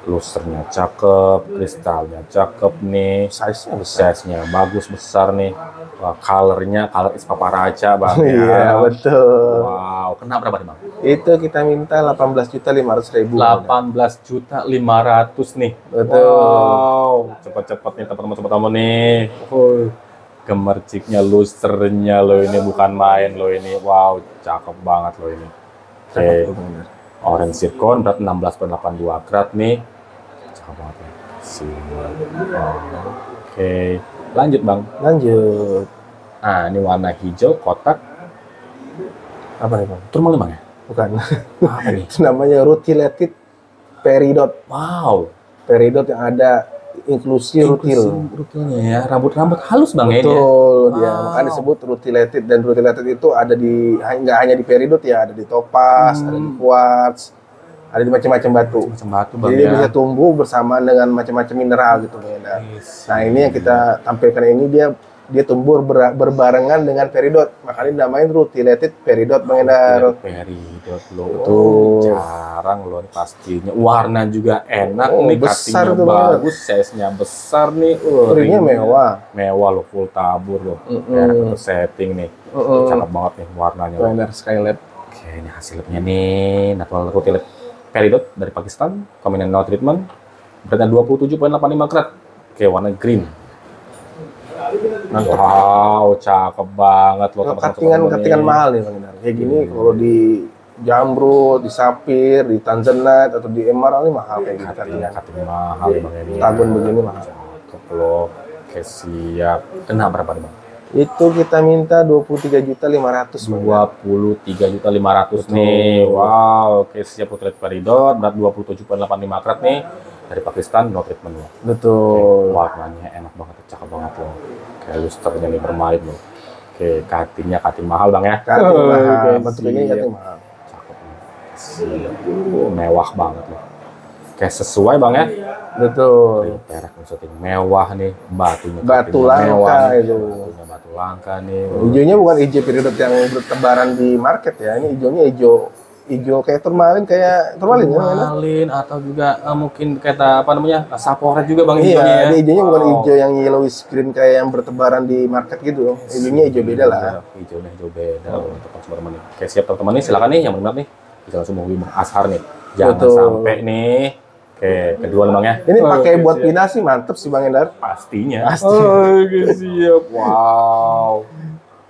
Lusternya cakep, kristalnya cakep nih, size-nya size-nya bagus besar nih. Wah, colornya color Padparadscha Bang. Iya, betul. Wow. Kena berapa nih Bang? Itu kita minta delapan belas juta lima ratus ribu. delapan belas juta lima ratus nih. Betul. Wow, cepat-cepat nih teman-teman nih. Oh, gemerciknya, lusternya lo ini bukan main lo ini. Wow, cakep banget lo ini. Oke. Okay. Orange zircon berat enam belas koma delapan dua karat nih. Cakep banget. Ya. Siap. Wow. Oke, okay. Lanjut Bang. Lanjut. Ah, ini warna hijau kotak. Apa nih Bang? Turmaline Bang ya? Bukan. Apa nih? Namanya rutilated peridot. Wow. Peridot yang ada inklusi rutil. Rutilnya ya, rambut-rambut halus Bang ya. Betul. Dia makanya disebut rutilated, dan rutilated itu ada di enggak hanya di peridot ya, ada di topaz, hmm. ada di quartz, ada di macam-macam batu. Macam batu Bang. Jadi ya, bisa tumbuh bersamaan dengan macam-macam mineral gitu Bang ya. Yes. Nah, ini yang kita tampilkan ini dia dia tumbuh ber berbarengan dengan peridot, makanya namain rutilated peridot Bang Endar. Peridot lo, oh, jarang lo pastinya. Warna juga enak, oh, nih besar tuh bagus, size-nya besar nih. Uh, ringnya mewah, mewah lo, full tabur lo. Mm -mm. Setting nih, mm -mm. cakep banget nih warnanya. Bang Endar Skylab. Oke, ini hasilnya nih, natural rutilated peridot dari Pakistan, kombinasi no treatment, beratnya dua puluh tujuh koma delapan lima karat, oke warna green. Wow, cakep banget loh. Ketingan-ketingan mahal nih Bang Endar. Kayak gini hmm. kalau di jamrut, di sapphire, di Tanzanite atau di emerald ini mahal kayak gitu. Ketingan mahal Bang Endar. Tabun begini mahal. Cakep loh. Oke, siap. Kena berapa nih Bang? Itu kita minta dua puluh tiga juta lima ratus. dua puluh tiga juta lima ratus nih. Wow, oke siap. Rutilated peridot berat dua puluh tujuh koma delapan lima karat nih. Dari Pakistan, no treatment loh. Betul. Oke, warnanya enak banget, cakep banget loh. Kayak lusternya nih bermain loh. Oke, cuttingnya cutting mahal Bang ya. Cutting oh, mahal, bentuknya cutting mahal. Cakep. Siap. Mewah banget loh. Oke, sesuai Bang ya. Betul. Perak maksudnya mewah nih, batunya batu langka itu. Batunya batu langka nih. Hijaunya bukan hijau periode yang bertebaran di market ya. Ini hijaunya hijau hijau kayak turmalin, kayak turmalin turmalin ya, atau juga uh, mungkin kata apa namanya? Sapphire juga Bang hijaunya. Iya, ini hijaunya bukan hijau yang yellowish green kayak yang bertebaran di market gitu. Hijaunya hijau beda lah. Hijaunya hijau beda untuk teman-teman nih. Oke, siap teman-teman nih, silakan nih yang benar nih. Kita langsung mau Bang Azhar nih. Jangan betul sampai nih. Oke, kedua Bang ya. Ini pakai buat pindah sih mantep sih Bang Endar. Pastinya. Pasti. Oh, oke, siap. Wow.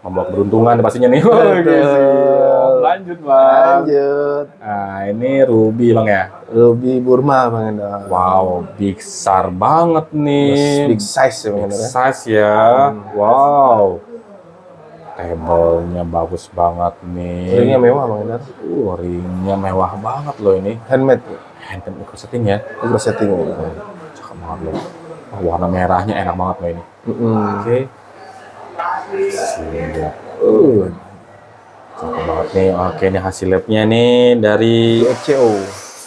Membawa keberuntungan pastinya nih. Oh, oke, siap. Lanjut Bang. Lanjut. Nah, ini Ruby Bang ya. Ruby Burma Bang Endar. Wow, besar banget nih. Big size ya Bang Endar. Size ya. Hmm. Wow. Table-nya bagus banget nih. Ringnya mewah Bang Endar. Uh, ringnya mewah banget loh ini. Handmade. Handmade microsetting ya. Microsetting. Ya. Oh, cakep banget loh. Oh, warna merahnya enak banget loh ini. Mm -hmm. Oke. Okay. Uh. Cakep banget nih. Oke, okay, ini hasil labnya nih dari F C O.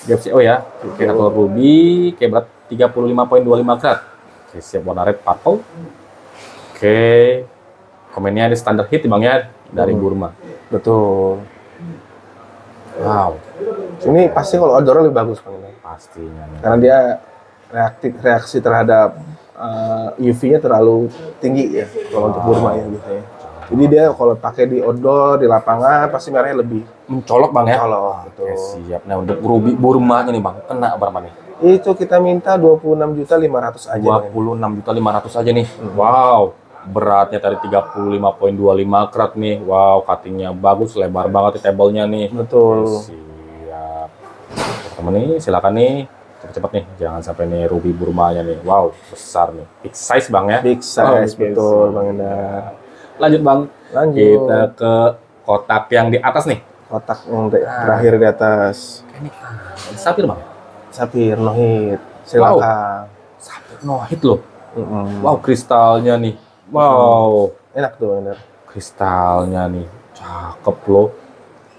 F C O ya. Oke, atau Ruby, kayak berat tiga puluh lima koma dua lima karat. Oke, okay, siap warna red purple. Oke. Okay. Komennya ada standar hit Bang ya dari Burma. Betul. Wow. Ini pasti kalau odor lebih bagus Bang. Pastinya. Karena dia reaktif reaksi terhadap uh, U V-nya terlalu tinggi ya kalau wow untuk Burma ya biasanya. Jadi dia kalau pakai di outdoor di lapangan pasti merahnya lebih mencolok Bang ya. Mencolok. Betul. Oke, siap. Nah, untuk Ruby Burmanya nih Bang, kena berapa nih? Itu kita minta dua puluh enam juta lima ratus ribu aja. dua puluh enam juta lima ratus ribu aja nih. Hmm. Wow. Beratnya tadi tiga puluh lima koma dua lima karat nih. Wow, cuttingnya bagus, lebar banget tablenya nih. Betul. Siap. Teman nih, silakan nih. Cepat-cepat nih, jangan sampai nih Ruby Burmanya nih. Wow, besar nih. Big size Bang ya. Big size, oh, betul Bang Endar. Lanjut Bang. Lanjut. Kita ke kotak yang di atas nih. Kotak yang terakhir di atas. Ini Sapphire Bang. Sapphire no hit. Silakan. Wow. Sapphire no hit loh. Mm -hmm. Wow, kristalnya nih. Wow, enak tuh bener. Kristalnya nih, cakep loh.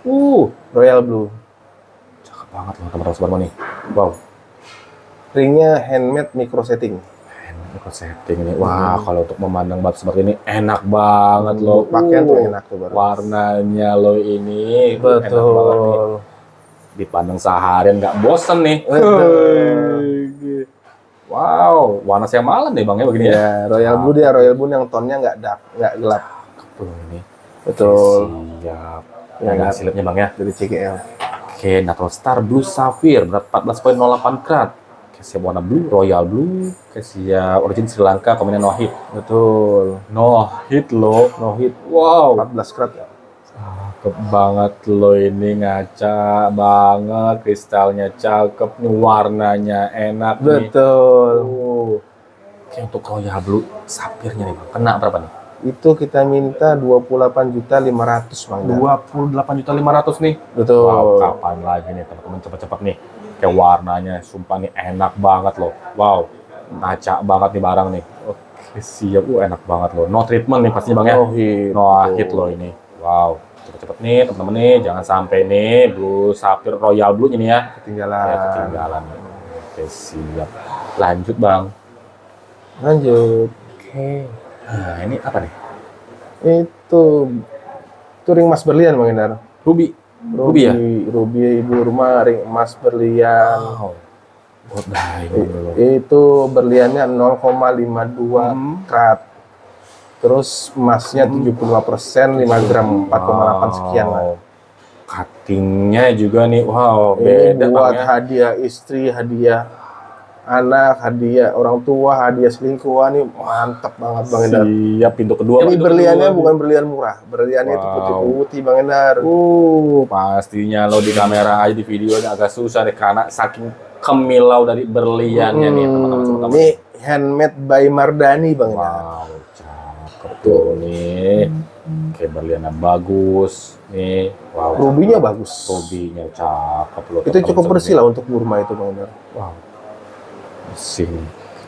Uh, royal blue. Cakep banget loh teman-teman semua nih. Wow. Ringnya handmade micro setting. Handmade micro setting nih. Wah, hmm. kalau untuk memandang batu seperti ini enak banget hmm. loh. Pakaian uh, tuh enak tuh barang. Warnanya loh ini. Betul. Enak banget nih. Dipandang seharian nggak bosen nih. Wow, warna siang malam deh Bang ya begini ya. Yeah, royal blue dia, royal blue yang tonnya nggak dark, nggak gelap. Cakep ini. Betul. Siap. Ya, nah, silipnya Bang ya dari C G L. Oke, Natural Star Blue Sapphire berat empat belas koma nol delapan karat. Oke, siap warna blue, royal blue. Oke, siap origin Sri Lanka, kombinasi no hit. Betul. No hit loh, no hit. Wow. empat belas karat ya. Cakep banget loh ini, ngaca banget, kristalnya cakep nih, warnanya enak. Betul. Nih. Uh. Oke, untuk royal blue sapphire-nya nih Bang, kena berapa nih? Itu kita minta dua puluh delapan juta lima ratus ribu Bang. dua puluh delapan juta lima ratus ribu nih. Betul. Wow, kapan lagi nih teman-teman, cepat-cepat nih. Kayak warnanya sumpah nih enak banget loh. Wow, ngaca banget nih barang nih. Oke, siap. Uh, enak banget loh. No treatment nih pastinya Bang ya. No hit. No hit loh ini. Wow, cepet-cepet nih teman-teman nih, jangan sampai nih Blue Sapphire Royal Blue ini ya ketinggalan. Ya, ketinggalan. Oke, siap. Lanjut Bang. Lanjut. Oke. Nah, ini apa nih? Itu itu ring emas berlian Bang Endar. Ruby. Ruby, Ruby ya. Ruby Ibu Rumah ring emas berlian. Wow. Oh, itu berliannya nol koma lima dua karat. Terus emasnya tujuh puluh lima persen, lima gram, empat koma delapan wow sekian lah. Cuttingnya juga nih, wow. Ini beda buat ya hadiah istri, hadiah anak, hadiah orang tua, hadiah selingkuhan nih, mantap banget Bang Endar. Siap, pintu kedua. Tapi berliannya kedua bukan berlian murah, berliannya wow itu putih-putih Bang Endar. Uh, pastinya lo di kamera aja di videonya agak susah deh karena saking kemilau dari berliannya hmm. nih teman-teman. Ini handmade by Mardani Bang Endar. Wow. Tuh nih, kayak berliannya bagus nih. Wow, rubinya bagus. Rubinya cakep loh. Itu cukup bersih lah untuk Burma itu Bang Endar. Wow, bersih,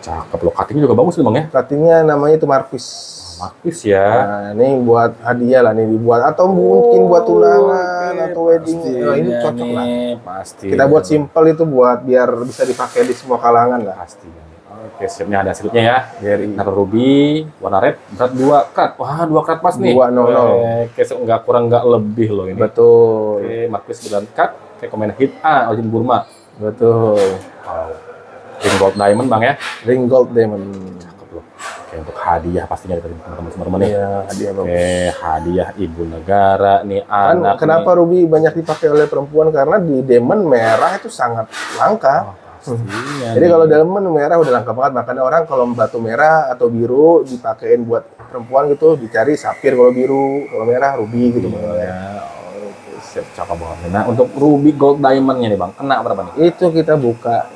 cakep loh. Cuttingnya juga bagus nih Bang ya. Cuttingnya namanya itu marvis. Marvis ya. Nah, ini buat hadiah lah nih dibuat atau mungkin buat tunangan. pernikahan atau wedding ya, ini cocok nih, lah pasti kita buat simple itu buat biar bisa dipakai di semua kalangan lah pasti. Oke, siapnya ada slipnya ya. G R I atau ruby warna red berat dua karat. Wah, dua karat pas nih. dua nol nol. Oke, enggak kurang enggak lebih loh ini. Betul. Oke, Maxixe sembilan karat, rekomen hit A origin Burma. Betul. Wow. Ring gold diamond Bang ya. Ring gold diamond. Cakep loh. Oke, untuk hadiah pastinya dari teman-teman nih. Iya, hadiah. Oke, hadiah ibu negara nih kan, anak. Kenapa nih ruby banyak dipakai oleh perempuan? Karena di diamond merah itu sangat langka. Oh. Hmm. Jadi kalau diamond merah udah langka banget, makanya orang kalau batu merah atau biru dipakein buat perempuan gitu, dicari sapphire kalau biru, kalau merah ruby gitu. Iya. Oke, cakep banget. Nah, untuk ruby gold diamondnya nih Bang, kena berapa nih? Itu kita buka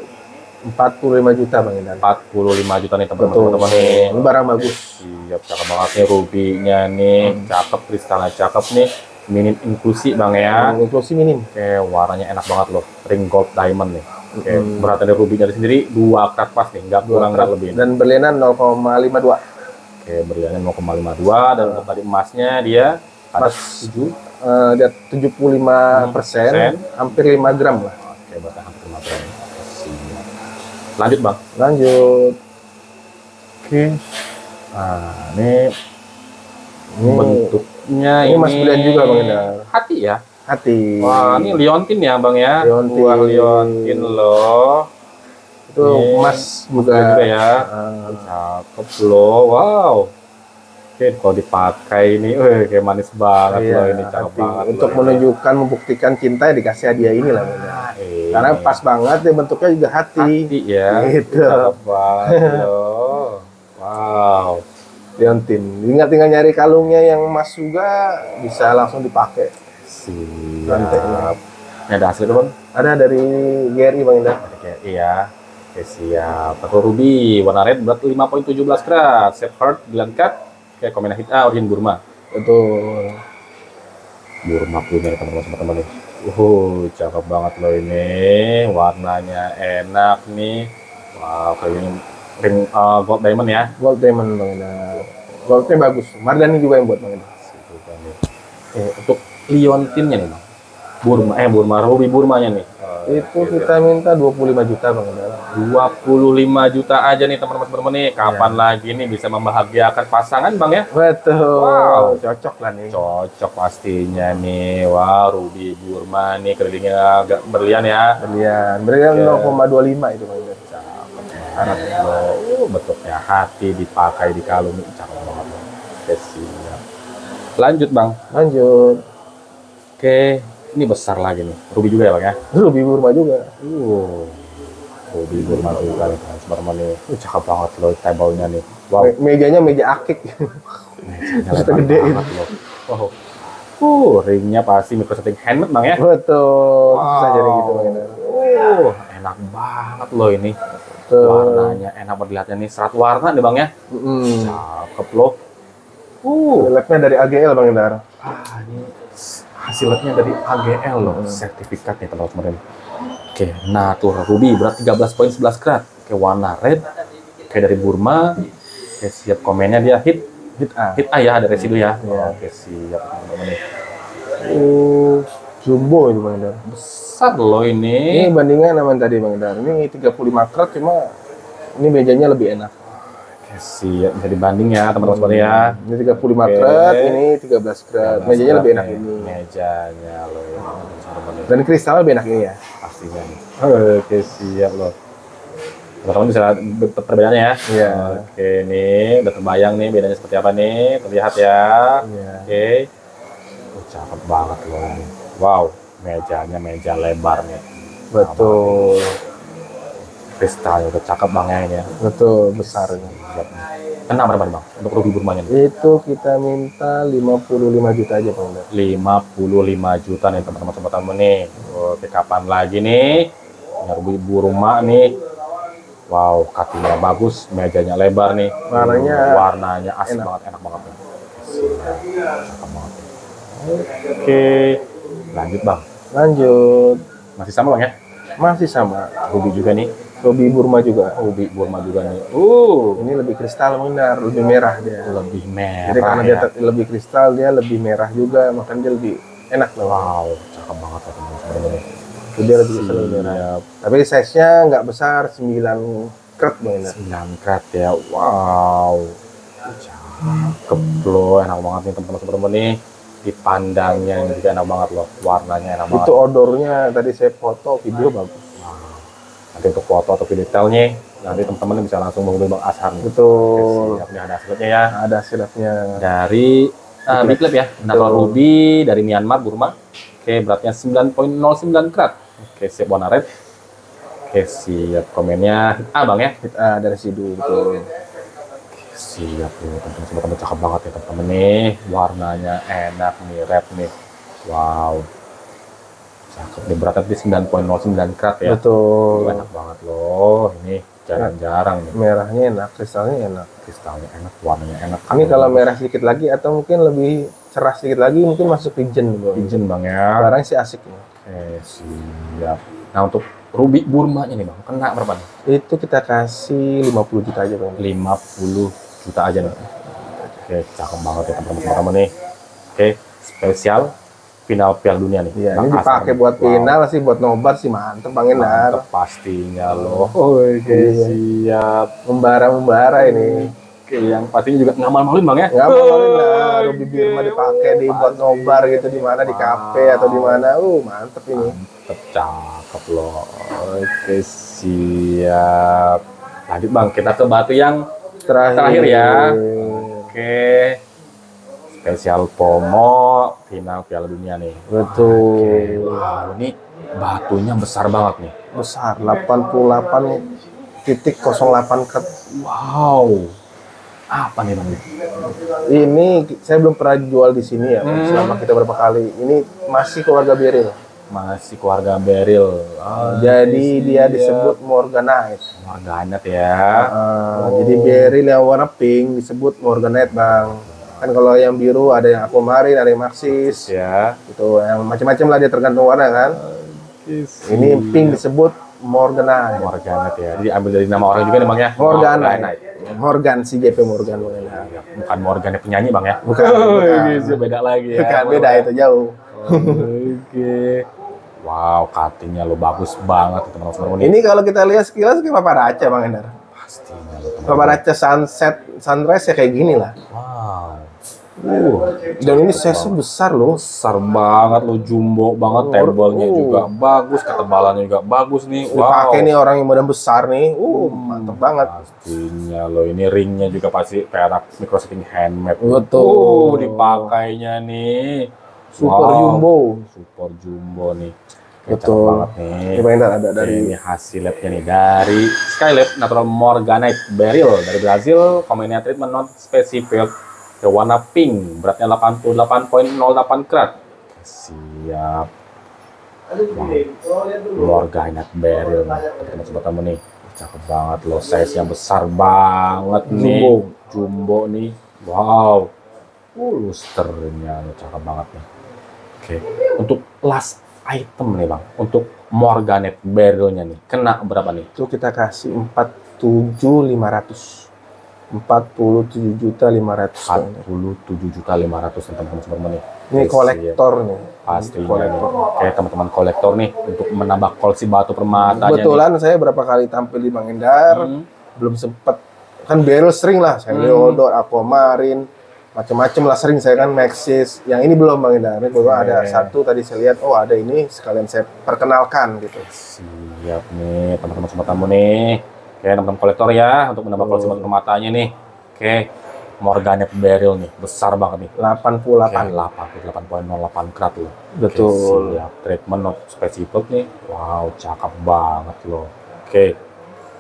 empat puluh lima juta Bang Endar. empat puluh lima juta nih teman-teman. Ini barang bagus. Siap, cakep banget nih rubinya nih, hmm. cakep, kristalnya cakep nih. Minim inklusi Bang ya. Minim inklusi minim. Oke, warnanya enak banget loh, ring gold diamond nih. Oke, okay, hmm. berat dari rubinya sendiri dua karat pas nih, nggak kurang nggak lebih. Dan berlianan nol koma lima dua. Oke, okay, berlianan nol koma lima dua dan untuk tadi emasnya dia emas ada tujuh puluh lima persen, hampir lima gram lah. Oke, okay, berat hampir lima gram. Lanjut Bang. Lanjut. Oke. Okay. Nah, ini, ini bentuknya ini, ini mas belian juga Bang Endar. Hati ya. Hati. Wah, ini liontin ya Bang ya. Liontin, Buah liontin loh. Itu nih, emas juga, juga ya. Uh, Cakep loh. Wow. Oke, kalau dipakai ini, weh, kayak manis banget iya, loh ini. Cakep banget. Untuk loh, menunjukkan, ya. membuktikan cinta dikasih hadiah ini lah. Ah, iya. Karena pas banget ya bentuknya juga hati. Hati ya. Gitu. Cakep banget loh. Wow. Liontin. Tinggal tinggal nyari kalungnya yang emas juga bisa langsung dipakai. Siap. Ini ada hasil itu Bang? Ada dari G R I Bang Endar. Iya. Oke, siap. Atau ruby warna red berat lima koma satu tujuh karat, Shepherd sembilan karat. Oke, komen hit A origin Burma. Betul. Burma punya teman-teman nih. Uh, cakep banget loh ini. Warnanya enak nih. Wow, kayak ini ring uh, gold diamond ya. Gold diamond Bang Endar. Goldnya bagus. Mardani juga yang buat Bang Endar. Eh, untuk liontinnya nih Bang, Burma, eh Burma, ruby Burmanya nih. Oh, itu ya, kita ya. minta dua puluh lima juta Bang Endar. dua puluh lima juta aja nih teman-teman nih. Kapan ya. lagi nih bisa membahagiakan pasangan Bang ya? Betul. Wow, cocok lah nih. Cocok pastinya nih. Wah, wow, ruby Burma nih kelilingnya agak berlian ya. Berlian, berlian yeah. nol koma dua lima itu Bang Endar. Cakep ya. Oh, bentuknya hati dipakai di kalung cakep banget. Kesian. Lanjut Bang. Lanjut. Oke, ini besar lagi nih. Ruby juga ya Bang ya? Ruby Burma juga. Uh, ruby Burma juga nih. Burma nih. Uh, cakep banget loh tablenya nih. Wow. Me mejanya meja akik. Mejanya gede banget loh. Wow. Uh, ringnya pasti micro setting handmade Bang ya? Betul. Wow. Bisa jadi gitu Bang. Uh, enak banget loh ini. Betul. Warnanya enak dilihatnya nih. Serat warna nih Bang ya? Mm. Cakep loh. Uh. Labnya dari A G L Bang Endar. Ah, ini hasilnya dari A G L loh, hmm. sertifikatnya teman-teman. Oke, natural ruby berat tiga belas koma sebelas karat. Oke, warna red. Oke, dari Burma. Oke, siap komennya dia hit hit A. Hit A ya, ada residu ya. Yeah. Oke, siap teman-teman. Uh, jumbo ini Bang Endar. Besar loh ini. Ini bandingan sama tadi Bang Endar. Ini tiga puluh lima karat cuma ini mejanya lebih enak. Siap, bisa dibanding ya teman-teman hmm. ya. Ini tiga puluh lima karat, ini tiga belas karat. Mejanya lebih enak ini. Mejanya loh. Wow. Dan kristal lebih enak ini ya. Pastinya. Oke, siap loh. Teman-teman bisa lihat perbedaannya ya. Iya. Oke, ini udah terbayang nih bedanya seperti apa nih. Terlihat ya. Iya. Oke. Oh, cakep banget loh. Wow, mejanya meja lebar nih. Betul. Kristalnya udah cakep Bang ya. Betul, besarnya. Kena berapa Bang untuk ruby Burmanya? Itu kita minta lima puluh lima juta aja Bang Endar. lima puluh lima juta nih teman-teman nih. Oke, kapan lagi nih? Ini ruby Burma nih. Wow, kakinya bagus, mejanya lebar nih. Warnanya warnanya asli banget, enak banget. Cakep banget. Oke, lanjut Bang. Lanjut. Masih sama Bang ya? Masih sama. Ruby juga nih. Ruby Burma juga. Ruby Burma juga nih. Uh, ini lebih kristal benar, lebih merah dia. Lebih merah. Jadi karena ya. dia lebih kristal dia lebih merah juga, makanya dia lebih enak loh. Wow, cakep banget ya teman-teman. Gede lebih sering ya. Tapi size-nya nggak besar, sembilan karat bener. sembilan karat ya. Wow. Cakep loh, enak banget nih teman-teman nih. Dipandangnya ini juga enak banget loh. Warnanya enak banget. Itu odornya tadi saya foto, video nah. bagus. Wow. Nanti untuk foto atau video detailnya nanti teman-teman bisa langsung menghubungi Bang Azhar. Betul. Oke, ada hasilnya ya. Ada hasilnya. Dari Uh, big lab ya, natural ruby dari Myanmar, Burma. Oke, beratnya sembilan koma nol sembilan karat. Oke, siap warna red. Oke, siap komennya. Ah, Bang ya, ah, dari Sidu betul. Oke, siap tuh, teman-teman cakep banget ya teman-teman nih. Warnanya enak nih, red nih. Wow. Cakep nih, beratnya di sembilan koma nol sembilan karat ya. Betul. Enak banget loh ini. Jarang-jarang nih. Merahnya enak, kristalnya enak. Kristalnya enak, warnanya enak. Ini kalau merah sedikit lagi atau mungkin lebih cerah sedikit lagi mungkin masuk pigeon. Pigeon Bang ya. Barang sih asik nih. Eh, siap. Nah, untuk ruby Burma ini Bang, kena berapa nih? Itu kita kasih lima puluh juta aja Bang. lima puluh juta aja nih. Oke, cakep banget ya teman-teman nih. Oke, spesial final Piala Dunia nih. Iya, ini dipakai buat final wow. sih, buat nobar sih mantep Bang Endar. Pastinya loh. Oh, oke, iya. Siap. Membara-membara hmm. ini. Oke, yang pastinya juga nggak malu-maluin Bang ya? Nggak malu-maluin lah. Ruby Burma dipakai di buat nobar gitu, di mana di kafe atau di mana. Uh, mantep ini. Mantep, cakep loh. Oke, siap. Lanjut Bang, kita ke batu yang terakhir, terakhir ya. Oke. Spesial pomo final Piala Dunia nih. Betul. Wah, wow, ini batunya besar banget nih. Besar, delapan puluh delapan koma nol delapan karat. Wow. Apa nih Bang? Ini saya belum pernah jual di sini ya. Hmm. Selama kita berapa kali. Ini masih keluarga BERYL. Masih keluarga BERYL. Oh, jadi dia ya. disebut Morganite. Morganite ya. Uh, oh. Jadi BERYL yang warna pink disebut Morganite Bang. Kan kalau yang biru ada yang akumarin, ada yang Maxixe ya, itu yang macam-macam lah dia tergantung warna kan. Uh, ini pink disebut Morganite. Morganite ya, jadi ambil dari nama orang juga nih Bang ya. Morganite. Morgan si J P Morgan. Bukan Morgan yang penyanyi Bang ya. Bukan. Oh, bukan. Beda lagi ya. Bukan, beda itu jauh. Oh, oke. Okay. Wow, cuttingnya lo bagus banget teman-teman. Ini kalau kita lihat sekilas kayak Paraiba Bang Endar. Pastinya. Paraiba sunset, sunrise ya kayak gini lah. Wow. Uh, dan ini size besar loh, besar banget loh, jumbo banget, tembalnya uh, juga bagus, ketebalannya juga bagus nih. Wow. Dipakai nih orang yang badan besar nih, uh mantep banget. Pastinya loh, ini ringnya juga pasti perak microsetting handmade. Betul, uh, dipakainya nih. Super wow. jumbo, super jumbo nih. Betul banget nih. Coba ini ada dari ini hasil labnya nih dari Skylab natural Morganite BERYL dari Brazil, kombinasi treatment non specific. Ke warna pink, beratnya delapan puluh delapan koma nol delapan karat. Siap. Morganite BERYL teman-teman nih. Cakep banget loh, size yang besar banget nih. Jumbo, jumbo nih. Wow. Lusternya cakep banget nih. Oke, untuk last item nih Bang, untuk Morganite BERYL-nya nih. Kena berapa nih? Itu kita kasih empat puluh tujuh ribu lima ratus. empat puluh tujuh juta lima ratus. empat puluh tujuh juta lima ratus teman-teman nih. Ini kolektor nih. Pasti kolektor. Oke, teman-teman kolektor nih untuk menambah koleksi batu permata. Kebetulan saya berapa kali tampil di Bang Endar, hmm. belum sempat. Kan BERYL sering lah, saya Leodor, hmm. Aquamarine, macam-macam lah sering saya kan Maxixe. Yang ini belum Bang Endar. Ini baru ada satu tadi saya lihat, oh ada ini sekalian saya perkenalkan gitu. Siap nih teman-teman semua tamu nih. Oke, teman-teman kolektor ya, untuk menambah koleksi batu permatanya nih. Oke, Morganite BERYL nih, besar banget nih. delapan puluh delapan koma nol delapan karat loh. Betul. Oke, siap. Treatment not specific nih. Wow, cakep banget loh. Oke,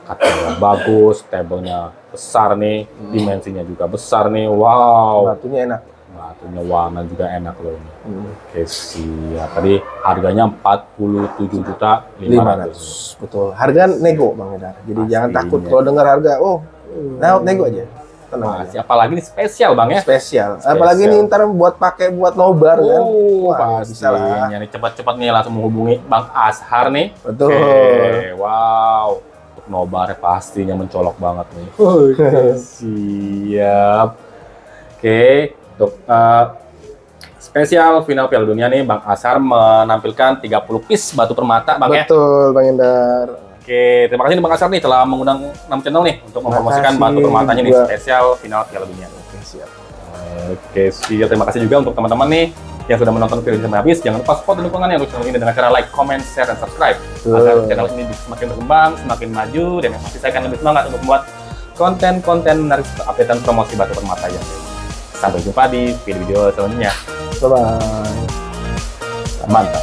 katanya bagus, tablenya besar nih, dimensinya juga besar nih. Wow. Batunya enak. Batunya warna juga enak loh ini. Hmm. Oke, siap. Tadi harganya empat puluh tujuh juta lima ratus. Betul. Harga nego Bang Endar. Jadi pastinya. Jangan takut kalau dengar harga, oh, nah nego aja. Tenang. Masih, aja. Apalagi ini spesial Bang ya. Spesial. spesial. Apalagi ini ntar buat pakai buat nobar kan. Oh, wah, bisa lah. Ini cepat-cepat nih langsung menghubungi Bang Azhar nih. Betul. Oke, wow. Untuk nobarnya pastinya mencolok banget nih. Oke, siap. Oke. Untuk uh, Spesial final Piala Dunia nih, Bang Azhar menampilkan tiga puluh piece batu permata, Bang. Betul, ya? Bang Endar. Oke, terima kasih nih Bang Azhar nih telah mengundang enam channel nih untuk mempromosikan batu permatanya nih spesial final Piala Dunia. Oke, siap. Oke, siap. Terima kasih juga untuk teman-teman nih yang sudah menonton video sampai habis. Jangan lupa support dan dukungannya untuk channel ini dengan cara like, comment, share, dan subscribe. Agar channel ini semakin berkembang, semakin maju, dan yang pasti saya akan lebih semangat untuk membuat konten-konten menarik update dan promosi batu permata yang lain. Sampai jumpa di video-video selanjutnya. Bye-bye. Mantap.